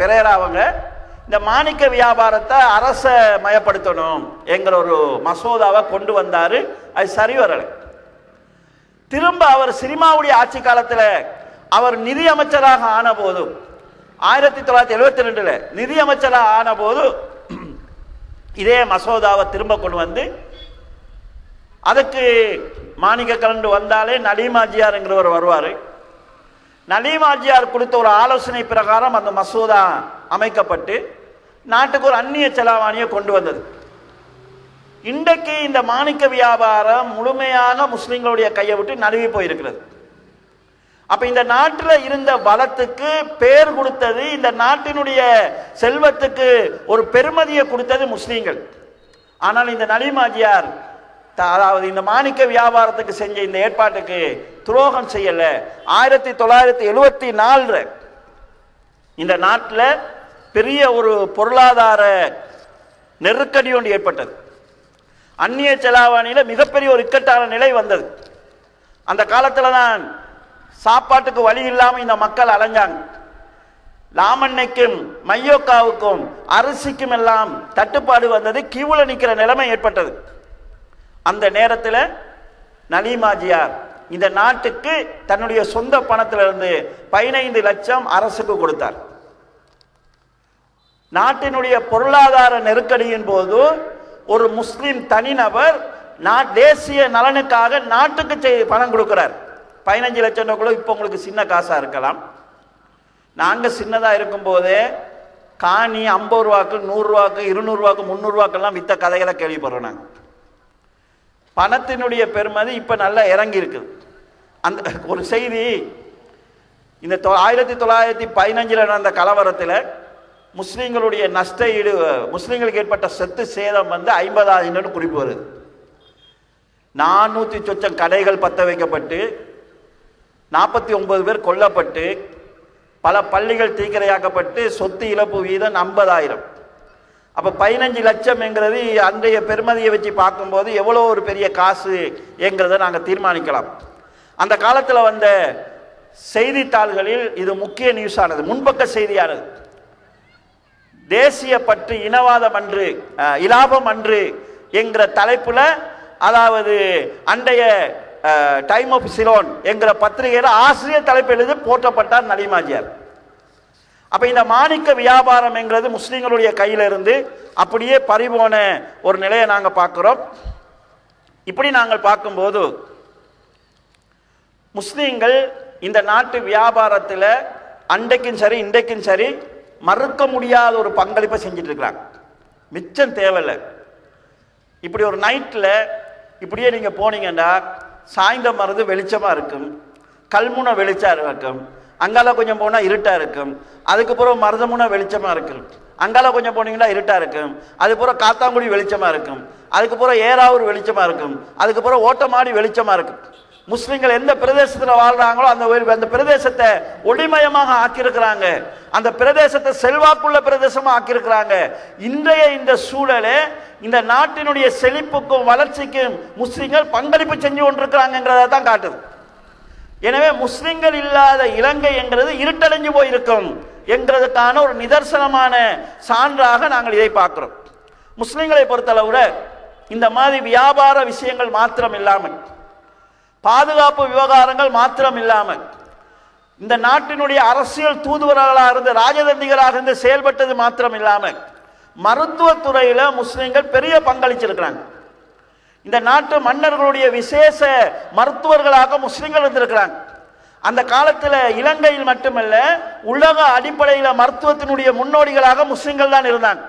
பெரேரா அவங்க இந்த மாணிக்க வியாபாரத்தை அரச மயப்படுத்தணும் என்கிற ஒரு மசோதாவை கொண்டு வந்தார். அது சரி வரலை. திரும்ப அவர் சினிமாவுடைய ஆட்சி காலத்தில் அவர் நிதியமைச்சராக ஆன போது 1972 நிதியமைச்சராக ஆன போது இதே மசோதாவை திரும்ப கொண்டு வந்து அதுக்கு மாணிக்க கலந்து வந்தாலே நலீமாஜியார்ங்கிறவர் வருவார். நலீமாஜியார் கொடுத்த ஒரு ஆலோசனை பிரகாரம் அந்த மசோதா அமைக்கப்பட்டு நாட்டுக்கு ஒரு அந்நிய செலாவணியை கொண்டு வந்தது. இன்றைக்கு இந்த மாணிக்க வியாபாரம் முழுமையாக முஸ்லிம்களுடைய கையை விட்டு நழுவி போயிருக்கிறது. அப்போ இந்த நாட்டில் இருந்த பலத்துக்கு பேர் கொடுத்தது, இந்த நாட்டினுடைய செல்வத்துக்கு ஒரு பெருமதியை கொடுத்தது முஸ்லீம்கள். ஆனால் இந்த நலீமாஜியார், அதாவது இந்த மாணிக்க வியாபாரத்துக்கு செஞ்ச இந்த ஏற்பாட்டுக்கு துரோகம் செய்யல. 1974 இந்த நாட்டில் பெரிய ஒரு பொருளாதார நெருக்கடி ஒன்று ஏற்பட்டது. அந்நிய செலாவணியில் மிகப்பெரிய ஒரு இக்கட்டான நிலை வந்தது. அந்த காலத்தில் தான் சாப்பாட்டுக்கு வழி இல்லாமல் இந்த மக்கள் அலைஞ்சாங்க. லாமண்ணைக்கும் மையோக்காவுக்கும் அரிசிக்கும் எல்லாம் தட்டுப்பாடு வந்தது. கியூவில் நிற்கிற நிலைமை ஏற்பட்டது. அந்த நேரத்தில் நலீமாஜியார் இந்த நாட்டுக்கு தன்னுடைய சொந்த பணத்திலிருந்து 15 லட்சம் அரசுக்கு கொடுத்தார். நாட்டினுடைய பொருளாதார நெருக்கடியின் போது ஒரு முஸ்லிம் தனிநபர் தேசிய நலனுக்காக நாட்டுக்கு பணம் கொடுக்கிறார். 15 லட்சம் கூட இப்போ உங்களுக்கு சின்ன காசாக இருக்கலாம். நாங்கள் சின்னதாக இருக்கும்போதே காணி 50 ரூபாக்கு 100 ரூபாக்கு 200 ரூபாக்கு 300 ரூபாக்கெல்லாம் விற்ற கதைகளை கேள்விப்படுறோம். நாங்கள் பணத்தினுடைய பெருமதி இப்போ நல்லா இறங்கி இருக்குது. அந்த ஒரு செய்தி, இந்த 1915 நடந்த கலவரத்தில் முஸ்லீம்களுடைய நஷ்ட ஈடு, முஸ்லீம்களுக்கு ஏற்பட்ட சொத்து சேதம் வந்து 50,000 குறிப்பு வருது. 400 சொச்சம் கடைகள் பற்ற வைக்கப்பட்டு 49 பேர் கொல்லப்பட்டு பல பள்ளிகள் தீக்கிரையாக்கப்பட்டு சொத்து இழப்பு வீதம் 50,000. அப்போ 15 லட்சம் என்கிறது அன்றைய பெருமதியை வச்சு பார்க்கும்போது எவ்வளோ ஒரு பெரிய காசு என்கிறத நாங்கள் தீர்மானிக்கலாம். அந்த காலத்தில் வந்த செய்தித்தாள்களில் இது முக்கிய நியூஸ் ஆனது, முன்பக்க செய்தியானது. தேசிய பற்று இனவாதம் அன்று, இலாபம் அன்று என்கிற தலைப்பில், அதாவது அன்றைய டைம் ஆஃப் சிலோன் என்கிற பத்திரிகையில் ஆசிரியர் தலைப்பில் போற்றப்பட்டார் நலீமாஜியார். அப்போ இந்த மாணிக்க வியாபாரம் என்கிறது முஸ்லீம்களுடைய கையிலிருந்து அப்படியே பறிபோன ஒரு நிலையை நாங்கள் பார்க்குறோம். இப்படி நாங்கள் பார்க்கும்போது முஸ்லீம்கள் இந்த நாட்டு வியாபாரத்தில் அன்றைக்கும் சரி இன்றைக்கும் சரி மறுக்க முடியாத ஒரு பங்களிப்பை செஞ்சுட்டு இருக்கிறாங்க. மிச்சம் தேவையில்லை. இப்படி ஒரு நைட்டில் இப்படியே நீங்கள் போனீங்கன்னா சாயந்தரம் மருந்து வெளிச்சமாக இருக்கும், கல்முனை வெளிச்சம் இருக்கும், அங்கால கொஞ்சம் போனால் இருட்டாக இருக்கும், அதுக்கப்புறம் மருதமுனை வெளிச்சமாக இருக்கும், அங்கால கொஞ்சம் போனீங்கன்னா இருட்டாக இருக்கும், அதுக்கப்புறம் காத்தாங்குடி வெளிச்சமாக இருக்கும், அதுக்கப்புறம் ஏறாவூர் வெளிச்சமாக இருக்கும், அதுக்கப்புறம் ஓட்டமாடி வெளிச்சமாக இருக்கும். முஸ்லீம்கள் எந்த பிரதேசத்தில் வாழ்கிறாங்களோ அந்த பிரதேசத்தை ஒளிமயமாக ஆக்கியிருக்கிறாங்க, அந்த பிரதேசத்தை செல்வாக்குள்ள பிரதேசமாக ஆக்கியிருக்கிறாங்க. இன்றைய இந்த சூழலே இந்த நாட்டினுடைய செழிப்புக்கும் வளர்ச்சிக்கும் முஸ்லீம்கள் பங்களிப்பு செஞ்சு கொண்டிருக்கிறாங்கிறத தான் காட்டுது. எனவே முஸ்லிம்கள் இல்லாத இலங்கை என்கிறது இருட்டடைஞ்சு போயிருக்கும் என்கிறதுக்கான ஒரு நிதர்சனமான சான்றாக நாங்கள் இதை பார்க்கிறோம். முஸ்லிம்களை பொறுத்தளவுல இந்த மாதிரி வியாபார விஷயங்கள் மாத்திரம் இல்லாமல், பாதுகாப்பு விவகாரங்கள் மாத்திரம் இல்லாமல், இந்த நாட்டினுடைய அரசியல் தூதுவர்களாக இருந்து ராஜதந்திகளாக இருந்து செயல்பட்டது மாத்திரம் இல்லாமல், மருத்துவத்துறையில் முஸ்லிம்கள் பெரிய பங்களிச்சிருக்கிறாங்க. இந்த நாட்டு மன்னர்களுடைய விசேஷ மருத்துவர்களாக முஸ்லிம்கள் இருந்திருக்கிறாங்க. அந்த காலத்தில் இலங்கையில் மட்டுமல்ல, உலக அடிப்படையில் மருத்துவத்தினுடைய முன்னோடிகளாக முஸ்லிம்கள் தான் இருந்தாங்க.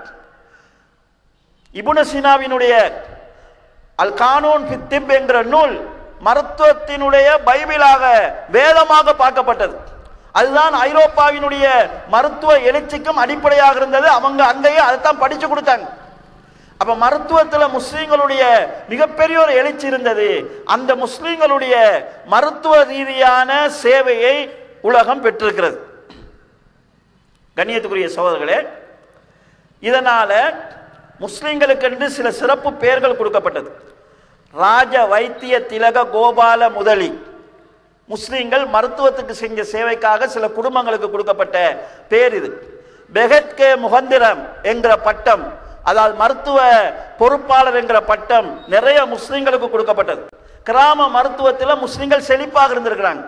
இப்னு சீனாவினுடைய அல் கானூன் ஃபி திப் என்கிற நூல் மருத்துவத்தினுடைய பைபிளாக, வேதமாக பார்க்கப்பட்டது. அதுதான் ஐரோப்பாவினுடைய மருத்துவ எழுச்சிக்கும் அடிப்படையாக இருந்தது. அவங்க அங்கேயே அதைத்தான் படிச்சு கொடுத்தாங்க. அப்ப மருத்துவத்துல முஸ்லீம்களுடைய மிகப்பெரிய ஒரு எழுச்சி இருந்தது. அந்த முஸ்லீம்களுடைய மருத்துவ ரீதியான சேவையை உலகம் பெற்றிருக்கிறது. கண்ணியத்துக்குரிய சகோதரர்களே, இதனால முஸ்லீம்களுக்கு என்று சில சிறப்பு பெயர்கள் கொடுக்கப்பட்டது. ராஜ வைத்திய திலக கோபால முதலி. முஸ்லீம்கள் மருத்துவத்துக்கு செஞ்ச சேவைக்காக சில குடும்பங்களுக்கு கொடுக்கப்பட்ட பேர் இது. பெகத்கே முகந்திரம் என்கிற பட்டம், அதாவது மருத்துவ பொறுப்பாளர் என்கிற பட்டம் நிறைய முஸ்லீம்களுக்கு கொடுக்கப்பட்டது. கிராம மருத்துவத்தில் முஸ்லீம்கள் செழிப்பாக இருந்திருக்கிறாங்க.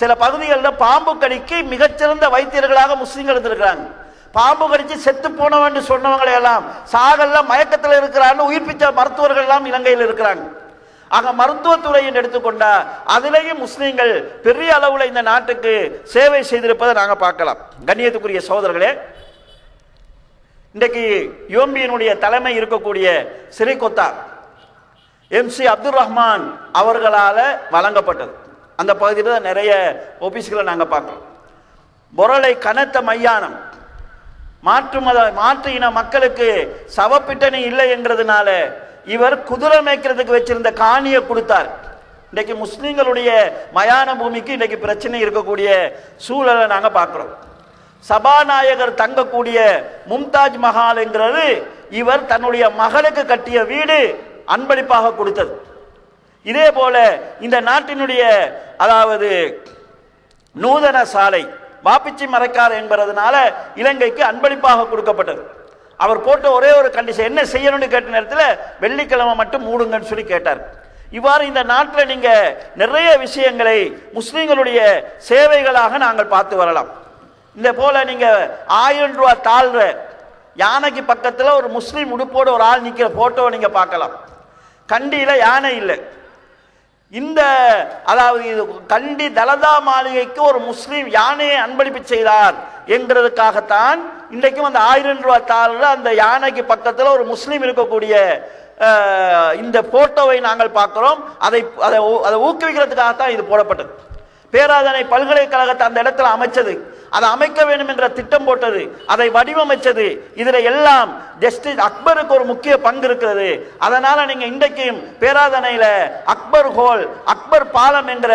சில பகுதிகளில் பாம்பு கடிக்கு மிகச்சிறந்த வைத்தியர்களாக முஸ்லீம்கள் இருந்திருக்கிறாங்க. பாம்பு கடிச்சு செத்து போனவன் சொன்னவங்களை எல்லாம் சாகல்ல மயக்கத்தில் இருக்கிறான்னு உயிர்ப்பித்த மருத்துவர்கள் எல்லாம் இலங்கையில் இருக்கிறாங்க. ஆக மருத்துவத்துறையின் எடுத்துக்கொண்டா அதிலேயும் முஸ்லீம்கள் பெரிய அளவில் இந்த நாட்டுக்கு சேவை செய்திருப்பதை நாங்கள் பார்க்கலாம். கண்ணியத்துக்குரிய சகோதரர்களே, இன்றைக்கு யோம்பியினுடைய தலைமை இருக்கக்கூடிய சிறிகொத்தா MC அப்துல் ரஹ்மான் அவர்களால் வழங்கப்பட்டது. அந்த பகுதியில் தான் நிறைய ஆபீஸ்களை நாங்கள் பார்க்குறோம். பொருளை கனத்த மையானம், மாற்று இன மக்களுக்கு சவப்பிட்டணி இல்லை என்கிறதுனால இவர் குதிரை மேய்க்கிறதுக்கு வச்சிருந்த காணியை கொடுத்தார். இன்றைக்கு முஸ்லீம்களுடைய மயான பூமிக்கு இன்றைக்கு பிரச்சனை இருக்கக்கூடிய சூழலை நாங்கள் பார்க்குறோம். சபாநாயகர் தங்கக்கூடிய மும்தாஜ் மஹால் என்கிறது இவர் தன்னுடைய மகளுக்கு கட்டிய வீடு அன்பளிப்பாக கொடுத்தது. இதே போல இந்த நாட்டினுடைய அதாவது நூதன சாலை வாப்பிச்சி மரைக்கார் என்பதனால இலங்கைக்கு அன்பளிப்பாக கொடுக்கப்பட்டது. அவர் போட்ட ஒரே ஒரு கண்டிஷன், என்ன செய்யணும்னு கேட்ட நேரத்தில் வெள்ளிக்கிழமை மட்டும் மூடுங்கன்னு சொல்லி கேட்டார். இவ்வாறு இந்த நாட்டில் நீங்கள் நிறைய விஷயங்களை முஸ்லீம்களுடைய சேவைகளாக நாங்கள் பார்த்து வரலாம். இந்த போல நீங்கள் 1000 ரூபா தாழ்ற யானைக்கு பக்கத்தில் ஒரு முஸ்லீம் உடுப்போடு ஒரு ஆள் நிற்கிற போட்டோவை நீங்கள் பார்க்கலாம். கண்டியில் யானை இல்லை. இந்த அதாவது இது கண்டி தலதா மாளிகைக்கு ஒரு முஸ்லீம் யானையை அன்பளிப்பு செய்தார் என்கிறதுக்காகத்தான் இன்றைக்கும் அந்த 1000 ரூபா தாளில் அந்த யானைக்கு பக்கத்தில் ஒரு முஸ்லீம் இருக்கக்கூடிய இந்த போட்டோவை நாங்கள் பார்க்கிறோம். அதை ஊக்குவிக்கிறதுக்காகத்தான் இது போடப்பட்டது. பேராதனை பல்கலைக்கழகத்தை அந்த இடத்துல அமைச்சது, அதை அமைக்க வேண்டும் என்ற திட்டம் போட்டது, அதை வடிவமைச்சது, இதில் எல்லாம் ஜஸ்டிஸ் அக்பருக்கு ஒரு முக்கிய பங்கு இருக்கிறது. அதனால நீங்கள் இன்றைக்கும் பேராதனையில் அக்பர் ஹோல், அக்பர் பாலம் என்ற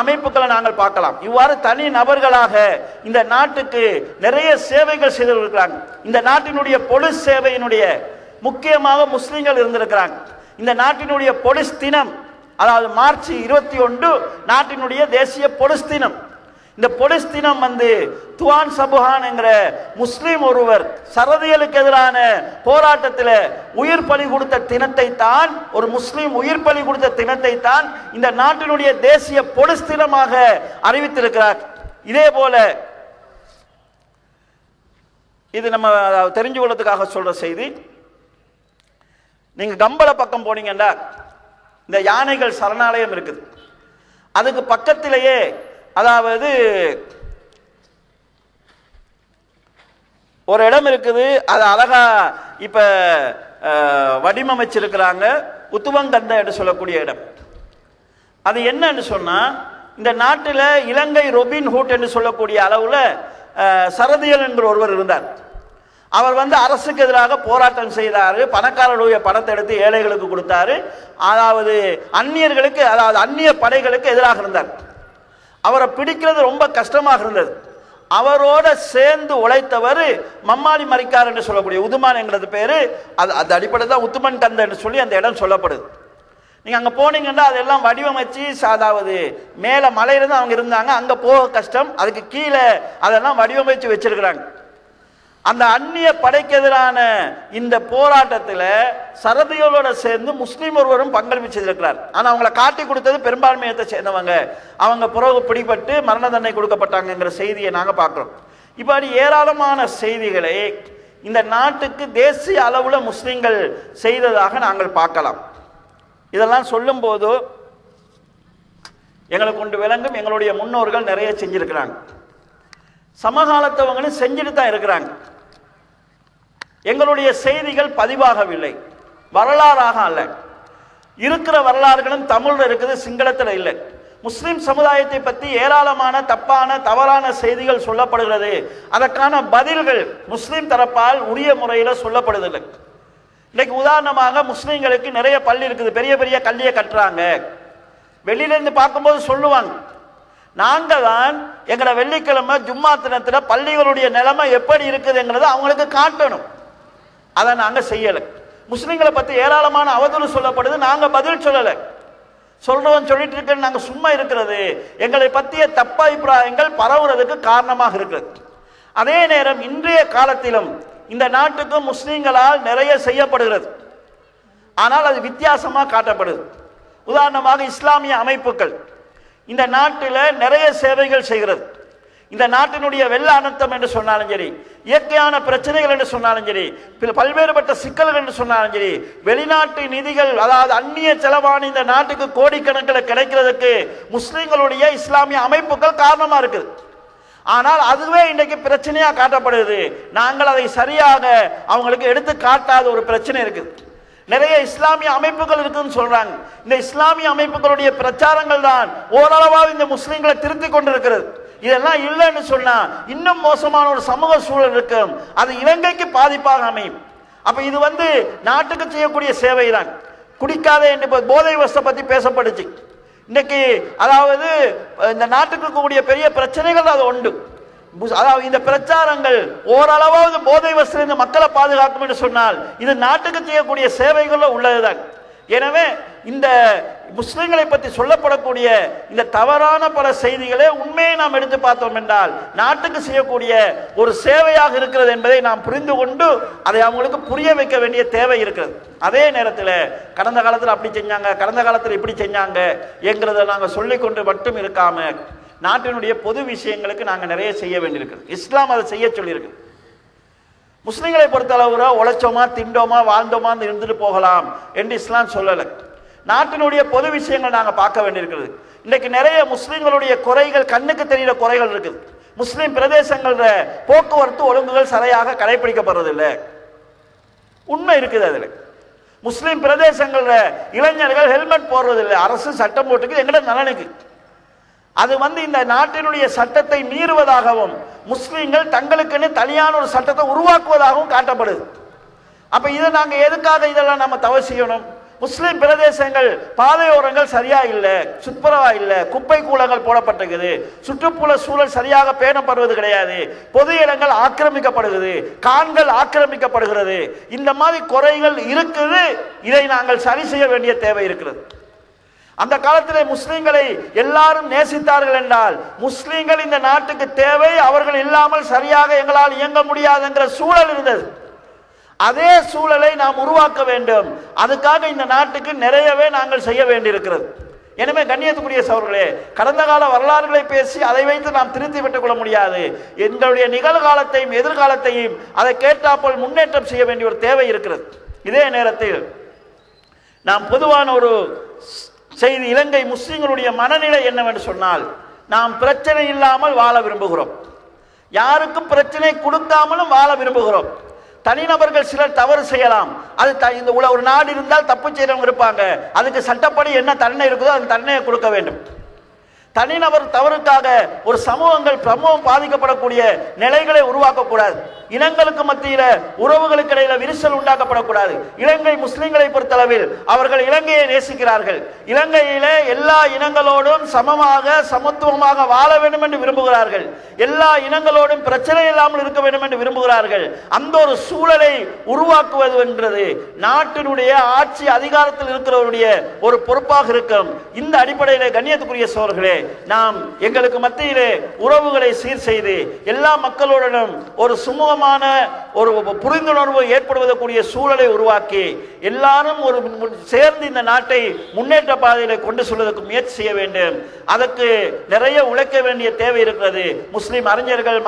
அமைப்புகளை நாங்கள் பார்க்கலாம். இவ்வாறு தனி நபர்களாக இந்த நாட்டுக்கு நிறைய சேவைகள் செய்திருக்கிறாங்க. இந்த நாட்டினுடைய பொலிஸ் சேவையினுடைய முக்கியமாக முஸ்லீம்கள் இருந்திருக்கிறாங்க. இந்த நாட்டினுடைய பொலிஸ் தினம், அதாவது மார்ச் 21 நாட்டினுடைய தேசிய பொலிஸ் தினம். இந்த பொலிஸ் தினம் வந்து துவான் சபுஹான் என்கிற முஸ்லீம் ஒருவர் சரதியலுக்கு எதிரான போராட்டத்தில் உயிர் பலி கொடுத்த தினத்தை தான், ஒரு முஸ்லீம் உயிர் பலி கொடுத்த தினத்தை தான் இந்த நாட்டினுடைய தேசிய பொலிஸ் தினமாக அறிவித்திருக்கிறார். இதே போல இது நம்ம தெரிஞ்சு கொள்வதற்காக சொல்ற செய்தி. நீங்க கம்பள பக்கம் போனீங்கன்னா இந்த யானைகள் சரணாலயம் இருக்குது. அதுக்கு பக்கத்திலேயே அதாவது ஒரு இடம் இருக்குது, அது அழகா இப்ப வடிவமைச்சிருக்கிறாங்க. உத்துவங்கந்த என்று சொல்லக்கூடிய இடம். அது என்னன்னு சொன்னா, இந்த நாட்டில் இலங்கை ரொபின்ஹுட் என்று சொல்லக்கூடிய அளவுல சரதியல் என்கிற ஒருவர் இருந்தார். அவர் வந்து அரசுக்கு எதிராக போராட்டம் செய்தார். பணக்காரருடைய பணத்தை எடுத்து ஏழைகளுக்கு கொடுத்தாரு. அதாவது அந்நியர்களுக்கு, அதாவது அந்நிய படைகளுக்கு எதிராக இருந்தார். அவரை பிடிக்கிறது ரொம்ப கஷ்டமாக இருந்தது. அவரோட சேர்ந்து உழைத்தவர் மம்மாலி மரிக்கார் என்று சொல்லக்கூடிய உதுமான் என்கிறது பேரு. அது அடிப்படை தான் உத்துமன் கந்த என்று சொல்லி அந்த இடம் சொல்லப்படுது. நீங்கள் அங்கே போனீங்கன்னா அதெல்லாம் வடிவமைச்சு, அதாவது மேலே மலையிலிருந்து அவங்க இருந்தாங்க, அங்கே போக கஷ்டம், அதுக்கு கீழே அதெல்லாம் வடிவமைச்சு வச்சிருக்கிறாங்க. அந்த அந்நிய படைக்கு எதிரான இந்த போராட்டத்தில் சரதியோட சேர்ந்து முஸ்லீம் ஒருவரும் பங்களிப்பு செய்திருக்கிறார். ஆனால் அவங்களை காட்டி கொடுத்தது பெரும்பான்மையத்தை சேர்ந்தவங்க. அவங்க பிறகு பிடிபட்டு மரண தண்டனை கொடுக்கப்பட்டாங்கிற செய்தியை நாங்கள் பார்க்குறோம். இப்படி ஏராளமான செய்திகளை இந்த நாட்டுக்கு தேசிய அளவில் முஸ்லீம்கள் செய்ததாக நாங்கள் பார்க்கலாம். இதெல்லாம் சொல்லும்போது எங்களுக்கு கொண்டு விளங்கும், எங்களுடைய முன்னோர்கள் நிறைய செஞ்சிருக்கிறாங்க. சமகாலத்தவங்களும் செஞ்சுட்டு தான் இருக்கிறாங்க. எங்களுடைய செய்திகள் பதிவாகவில்லை, வரலாறாக அல்ல. இருக்கிற வரலாறுகளும் தமிழில் இருக்குது, சிங்களத்தில் இல்லை. முஸ்லிம் சமுதாயத்தை பற்றி ஏராளமான தப்பான தவறான செய்திகள் சொல்லப்படுகிறது. அதற்கான பதில்கள் முஸ்லிம் தரப்பால் உரிய முறையில் சொல்லப்படுதில்லை. இன்னைக்கு உதாரணமாக முஸ்லிம்களுக்கு நிறைய பள்ளி இருக்குது, பெரிய பெரிய கல்வியை கட்டுறாங்க. வெளியிலேருந்து பார்க்கும்போது சொல்லுவாங்க, நாங்கள் தான் எங்களை வெள்ளிக்கிழமை ஜும்மா தினத்தில் பள்ளிகளுடைய நிலைமை எப்படி இருக்குதுங்கிறத அவங்களுக்கு காட்டணும். அதை நாங்கள் செய்யலை. முஸ்லிம்களை பற்றி ஏராளமான அவதூறு சொல்லப்படுது, நாங்கள் பதில் சொல்லலை. சொல்றவன் சொல்லிட்டு இருக்க நாங்கள் சும்மா இருக்கிறது எங்களை பற்றிய தப்ப அபிப்பிராயங்கள் பரவுறதுக்கு காரணமாக இருக்கிறது. அதே நேரம் இன்றைய காலத்திலும் இந்த நாட்டுக்கு முஸ்லீம்களால் நிறைய செய்யப்படுகிறது, ஆனால் அது வித்தியாசமாக காட்டப்படுது. உதாரணமாக இஸ்லாமிய அமைப்புகள் இந்த நாட்டில் நிறைய சேவைகள் செய்கிறது. இந்த நாட்டினுடைய வெள்ள அனர்த்தம் என்று சொன்னாலும் சரி, இயற்கையான பிரச்சனைகள் என்று சொன்னாலும் சரி, பல்வேறுபட்ட சிக்கல்கள் என்று சொன்னாலும் சரி, வெளிநாட்டு நிதிகள், அதாவது அந்நிய செலவான இந்த நாட்டுக்கு கோடிக்கணக்கில் கிடைக்கிறதுக்கு முஸ்லிம்களுடைய இஸ்லாமிய அமைப்புகள் காரணமாக இருக்குது. ஆனால் அதுவே இன்றைக்கு பிரச்சனையாக காட்டப்படுது. நாங்கள் அதை சரியாக அவங்களுக்கு எடுத்து காட்டாத ஒரு பிரச்சனை இருக்குது. நிறைய இஸ்லாமிய அமைப்புகள் இருக்குன்னு சொல்றாங்க. இந்த இஸ்லாமிய அமைப்புகளுடைய பிரச்சாரங்கள் தான் ஓரளவாக இந்த முஸ்லிம்களை திருத்தி கொண்டிருக்கிறது. இதெல்லாம் இல்லைன்னு சொன்னா இன்னும் மோசமான ஒரு சமூக சூழல் இருக்கும், அது இலங்கைக்கு பாதிப்பாக அமையும். அப்ப இது நாட்டுக்கு செய்யக்கூடிய சேவை தான். குடிக்காத என்று போதை வசத்தை பத்தி பேசப்படுச்சு. இன்னைக்கு அதாவது இந்த நாட்டுக்கு இருக்கக்கூடிய பெரிய பிரச்சனைகள் அது உண்டு. அதாவது இந்த பிரச்சாரங்கள் ஓரளவாவது போதை வசதியிலிருந்து மக்களை பாதுகாக்கும் என்று சொன்னால் இது நாட்டுக்கு செய்யக்கூடிய சேவைகள்ல உள்ளதுதான். எனவே இந்த முஸ்லிம்களை பற்றி சொல்லப்படக்கூடிய இந்த தவறான பல செய்திகளே உண்மையை நாம் எடுத்து பார்த்தோம் என்றால் நாட்டுக்கு செய்யக்கூடிய ஒரு சேவையாக இருக்கிறது என்பதை நாம் புரிந்து கொண்டு அதை அவங்களுக்கு புரிய வைக்க வேண்டிய தேவை இருக்கிறது. அதே நேரத்தில் கடந்த காலத்தில் அப்படி செஞ்சாங்க, கடந்த காலத்தில் இப்படி செஞ்சாங்க என்கிறத நாங்கள் சொல்லிக்கொண்டு மட்டும் இருக்காமல் நாட்டினுடைய பொது விஷயங்களுக்கு நாங்கள் நிறைய செய்ய வேண்டியிருக்கிறது. இஸ்லாம் அதை செய்ய சொல்லியிருக்கு. முஸ்லிம்களை பொறுத்தளவுல உழைச்சோமா திண்டோமா வாழ்ந்தோமா இருந்துட்டு போகலாம் என்று இஸ்லாம் சொல்லலை. நாட்டினுடைய பொது விஷயங்கள் நாங்கள் பார்க்க வேண்டியிருக்கிறது. இன்றைக்கு நிறைய முஸ்லிம்களுடைய குறைகள், கண்ணுக்கு தெரிகிற குறைகள் இருக்குது. முஸ்லிம் பிரதேசங்கள போக்குவரத்து ஒழுங்குகள் சரியாக கடைபிடிக்கப்படுறதில்லை, உண்மை இருக்குது. அதில் முஸ்லிம் பிரதேசங்கள இளைஞர்கள் ஹெல்மெட் போடுறதில்லை. அரசு சட்டம் போட்டுக்கு எங்களோட நலனுக்கு அது இந்த நாட்டினுடைய சட்டத்தை மீறுவதாகவும் முஸ்லிம்கள் தங்களுக்குன்னு தனியான ஒரு சட்டத்தை உருவாக்குவதாகவும் காட்டப்படுது. அப்ப இதை நாங்கள் எதுக்காக இதெல்லாம் நம்ம தவறு செய்யணும்? முஸ்லிம் பிரதேசங்கள் பாதையோரங்கள் சரியா இல்லை, சுற்றுப்புறவா இல்லை, குப்பை கூலங்கள் போடப்பட்டிருக்குது, சுற்றுப்புற சூழல் சரியாக பேணப்படுவது கிடையாது, பொது இடங்கள் ஆக்கிரமிக்கப்படுகிறது, கான்கள் ஆக்கிரமிக்கப்படுகிறது. இந்த மாதிரி குறைகள் இருக்குது. இதை நாங்கள் சரி செய்ய வேண்டிய தேவை இருக்கிறது. அந்த காலத்தில் முஸ்லிம்களை எல்லாரும் நேசித்தார்கள் என்றால் முஸ்லிம்கள் இந்த நாட்டுக்கு தேவை, அவர்கள் இல்லாமல் சரியாக எங்களால் இயங்க முடியாது என்ற சூழல் இருந்தது. அதே சூழலை நாம் உருவாக்க வேண்டும். அதுக்காக இந்த நாட்டுக்கு நிறையவே நாங்கள் செய்ய வேண்டியிருக்கிறது. எனவே கண்ணியத்துக்குரிய சகோதரர்களே, கடந்த கால வரலாறுகளை பேசி அதை வைத்து நாம் திருத்தி விட்டுக் கொள்ள முடியாது. எங்களுடைய நிகழ்காலத்தையும் எதிர்காலத்தையும் அதை கேட்டாப்போல் முன்னேற்றம் செய்ய வேண்டிய ஒரு தேவை இருக்கிறது. இதே நேரத்தில் நாம் பொதுவான ஒரு செய்தி, இலங்கை முஸ்லிம்களுடைய மனநிலை என்னவென்று சொன்னால், நாம் பிரச்சனை இல்லாமல் வாழ விரும்புகிறோம், யாருக்கும் பிரச்சனை கொடுக்காமலும் வாழ விரும்புகிறோம். தனிநபர்கள் சிலர் தவறு செய்யலாம், அது இந்த ஒரு நாடு இருந்தால் தப்பு செய்யறவங்க இருப்பாங்க, அதுக்கு சட்டப்படி என்ன தண்டனை இருக்குதோ அந்த தண்டனையை கொடுக்க வேண்டும். தனிநபர் தவறுக்காக ஒரு சமூகம் பாதிக்கப்படக்கூடிய நிலைகளை உருவாக்கக்கூடாது. இனங்களுக்கு மத்தியில உறவுகளுக்கு இடையில விரிசல் உண்டாக்கப்படக்கூடாது. இலங்கை முஸ்லிம்களை பொறுத்தளவில் அவர்கள் இலங்கையை நேசிக்கிறார்கள். இலங்கையில எல்லா இனங்களோடும் சமமாக சமத்துவமாக வாழ வேண்டும் என்று விரும்புகிறார்கள். எல்லா இனங்களோடும் பிரச்சனை இல்லாமல் இருக்க வேண்டும் என்று விரும்புகிறார்கள். அந்த ஒரு சூழலை உருவாக்குவது என்றது நாட்டினுடைய ஆட்சி அதிகாரத்தில் இருக்கிறவருடைய ஒரு பொறுப்பாக இருக்கும். இந்த அடிப்படையில் கண்ணியத்துக்குரிய சோழர்களே, நாம் எங்களுக்கு மத்தியிலே உறவுகளை சீர் செய்து எல்லா மக்களுடனும் ஒரு சுமூகம் ஒரு புரிந்துணர்வு ஏற்படுவதற்குரிய சூழலை உருவாக்கி எல்லாரும் ஒரு சேர்ந்து இந்த நாட்டை முன்னேற்ற பாதையில கொண்டு செல்வதற்கு முயற்சி செய்ய வேண்டும். அதற்கு நிறைய உழைக்க வேண்டிய தேவை இருக்கிறது. முஸ்லிம் அறிஞர்கள்,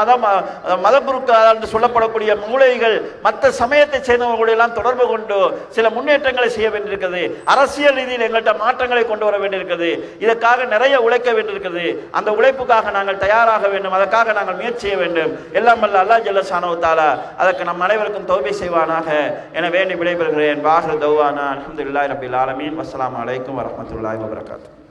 மதகுருக்கள் என்று சொல்லப்படக்கூடிய மூளைகள், மற்ற சமயத்தை சேர்ந்தவர்களுடைய எல்லாம் தொடர்பு கொண்டு சில முன்னேற்றங்களை செய்ய வேண்டியிருக்கிறது. அரசியல் ரீதியில் எங்கள்கிட்ட மாற்றங்களை கொண்டு வர வேண்டியிருக்கிறது. இதற்காக நிறைய உழைக்க வேண்டியிருக்கிறது. அந்த உழைப்புக்காக நாங்கள் தயாராக வேண்டும், அதற்காக நாங்கள் முயற்சி செய்ய வேண்டும். எல்லாம் வல்ல அல்லாஹ் ஜல்ல ஷானஹு அதற்கு நம் அனைவருக்கும் தௌபீக் செய்வானாக என வேண்டி விடைபெறுகிறேன். வாஹிரு தௌவானா அல்ஹம்துலில்லாஹி ரப்பில் ஆலமீன். வஸ்ஸலாமு அலைக்கும் வரஹ்மத்துல்லாஹி வபரகாத்துஹு.